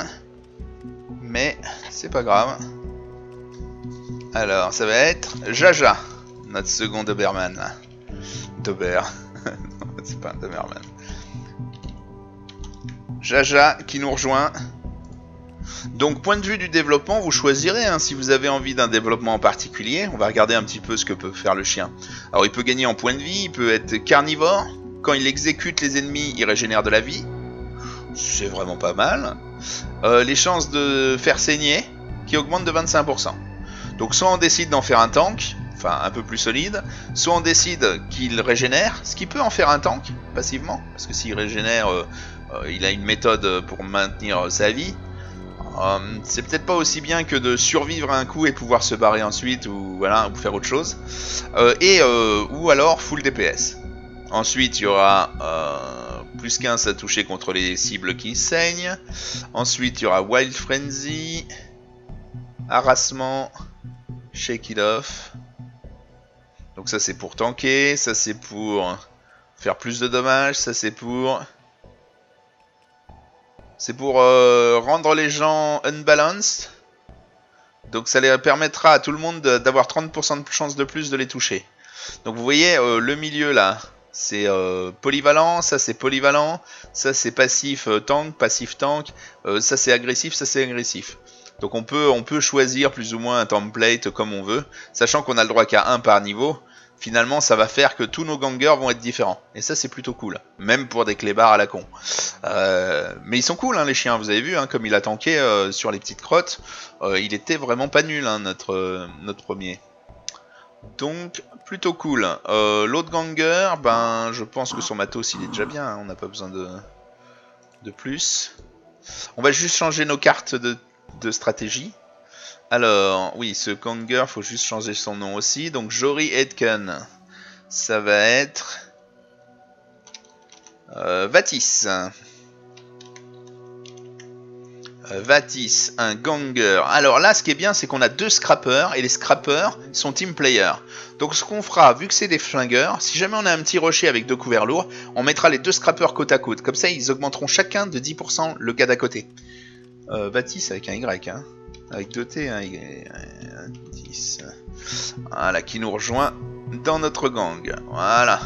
mais c'est pas grave. Alors, ça va être Jaja, notre second Doberman. Dober, c'est pas un Doberman. Jaja qui nous rejoint. Donc point de vue du développement, vous choisirez hein, si vous avez envie d'un développement en particulier. On va regarder un petit peu ce que peut faire le chien. Alors il peut gagner en points de vie, il peut être carnivore. Quand il exécute les ennemis, il régénère de la vie. C'est vraiment pas mal. euh, Les chances de faire saigner qui augmentent de vingt-cinq pour cent. Donc soit on décide d'en faire un tank, enfin un peu plus solide, soit on décide qu'il régénère, ce qui peut en faire un tank passivement, parce que s'il régénère... Euh, il a une méthode pour maintenir sa vie. Euh, c'est peut-être pas aussi bien que de survivre à un coup et pouvoir se barrer ensuite ou voilà ou faire autre chose. Euh, et euh, ou alors full D P S. Ensuite il y aura euh, plus quinze à toucher contre les cibles qui saignent. Ensuite il y aura Wild Frenzy, Harassment, Shake It Off. Donc ça c'est pour tanker, ça c'est pour faire plus de dommages, ça c'est pour... C'est pour euh, rendre les gens unbalanced. Donc ça les permettra à tout le monde d'avoir trente pour cent de chance de plus de les toucher. Donc vous voyez euh, le milieu là. c'est euh, polyvalent, ça c'est polyvalent, ça c'est passif euh, tank, passif tank, euh, ça c'est agressif, ça c'est agressif. Donc on peut, on peut choisir plus ou moins un template comme on veut, sachant qu'on a le droit qu'à un par niveau. Finalement, ça va faire que tous nos gangers vont être différents. Et ça, c'est plutôt cool. Même pour des clébards à la con. Euh, mais ils sont cool, hein, les chiens. Vous avez vu, hein, comme il a tanké euh, sur les petites crottes. Euh, il était vraiment pas nul, hein, notre, euh, notre premier. Donc, plutôt cool. Euh, L'autre ganger, ben, je pense que son matos, il est déjà bien. Hein, on n'a pas besoin de, de plus. On va juste changer nos cartes de, de stratégie. Alors, oui, ce ganger, faut juste changer son nom aussi. Donc, Jory Aitken, ça va être euh, Vatis. Euh, Vatis, un ganger. Alors là, ce qui est bien, c'est qu'on a deux scrappers, et les scrappers sont team players. Donc, ce qu'on fera, vu que c'est des flingueurs, si jamais on a un petit rocher avec deux couverts lourds, on mettra les deux scrappers côte à côte. Comme ça, ils augmenteront chacun de dix pour cent le gars d'à côté. Euh, Vatis avec un Y, hein. Avec deux T, hein, dix. Voilà, qui nous rejoint dans notre gang. Voilà.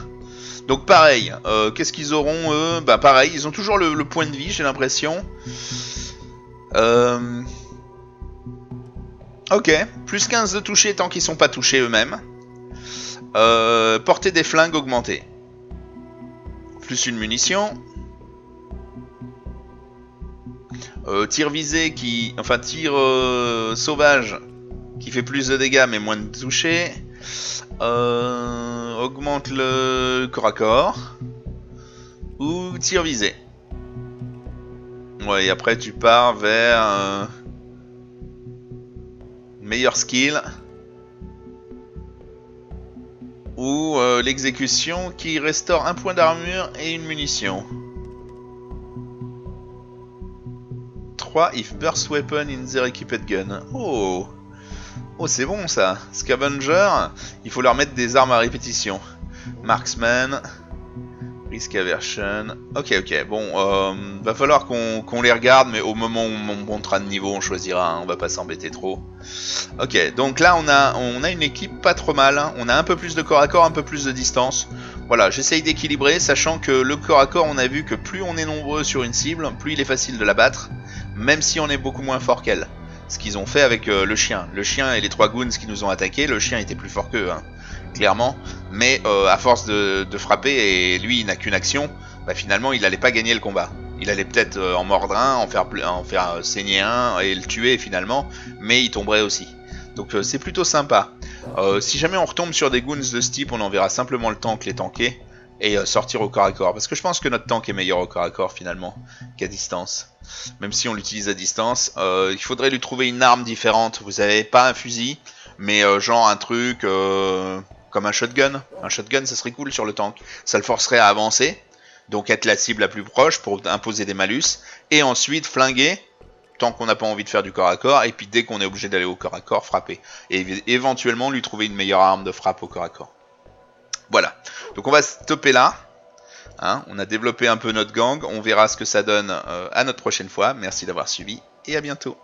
Donc pareil, euh, qu'est-ce qu'ils auront eux? Bah pareil, ils ont toujours le, le point de vie, j'ai l'impression. Euh... Ok, plus quinze de toucher tant qu'ils ne sont pas touchés eux-mêmes. Euh, portée des flingues augmentée. Plus une munition. Euh, tir visé qui... Enfin, tir euh, sauvage qui fait plus de dégâts mais moins de toucher. Euh, augmente le corps à corps. Ou tir visé. Ouais, et après tu pars vers... Euh, meilleur skill. Ou euh, l'exécution qui restaure un point d'armure et une munition. If burst weapon in their equipped gun. Oh, oh c'est bon ça. Scavenger, il faut leur mettre des armes à répétition. Marksman, risk aversion. Ok, ok. Bon, euh, va falloir qu'on qu'on les regarde, mais au moment où on montera de niveau, on choisira. Hein, on va pas s'embêter trop. Ok, donc là on a on a une équipe pas trop mal. Hein. On a un peu plus de corps à corps, un peu plus de distance. Voilà, j'essaye d'équilibrer, sachant que le corps à corps, on a vu que plus on est nombreux sur une cible, plus il est facile de la battre. Même si on est beaucoup moins fort qu'elle. Ce qu'ils ont fait avec euh, le chien. Le chien et les trois goons qui nous ont attaqué, le chien était plus fort qu'eux, hein, clairement. Mais euh, à force de, de frapper, et lui il n'a qu'une action, bah, finalement il n'allait pas gagner le combat. Il allait peut-être euh, en mordre un, en faire, en faire euh, saigner un et le tuer finalement, mais il tomberait aussi. Donc euh, c'est plutôt sympa. Euh, si jamais on retombe sur des goons de ce type, on enverra simplement le tank les tanker. Et sortir au corps à corps. Parce que je pense que notre tank est meilleur au corps à corps finalement qu'à distance. Même si on l'utilise à distance. Euh, il faudrait lui trouver une arme différente. Vous avez pas un fusil. Mais euh, genre un truc euh, comme un shotgun. Un shotgun ça serait cool sur le tank. Ça le forcerait à avancer. Donc être la cible la plus proche pour imposer des malus. Et ensuite flinguer. Tant qu'on n'a pas envie de faire du corps à corps. Et puis dès qu'on est obligé d'aller au corps à corps frapper. Et éventuellement lui trouver une meilleure arme de frappe au corps à corps. Voilà, donc on va stopper là, hein, on a développé un peu notre gang, on verra ce que ça donne euh, à notre prochaine fois, merci d'avoir suivi et à bientôt.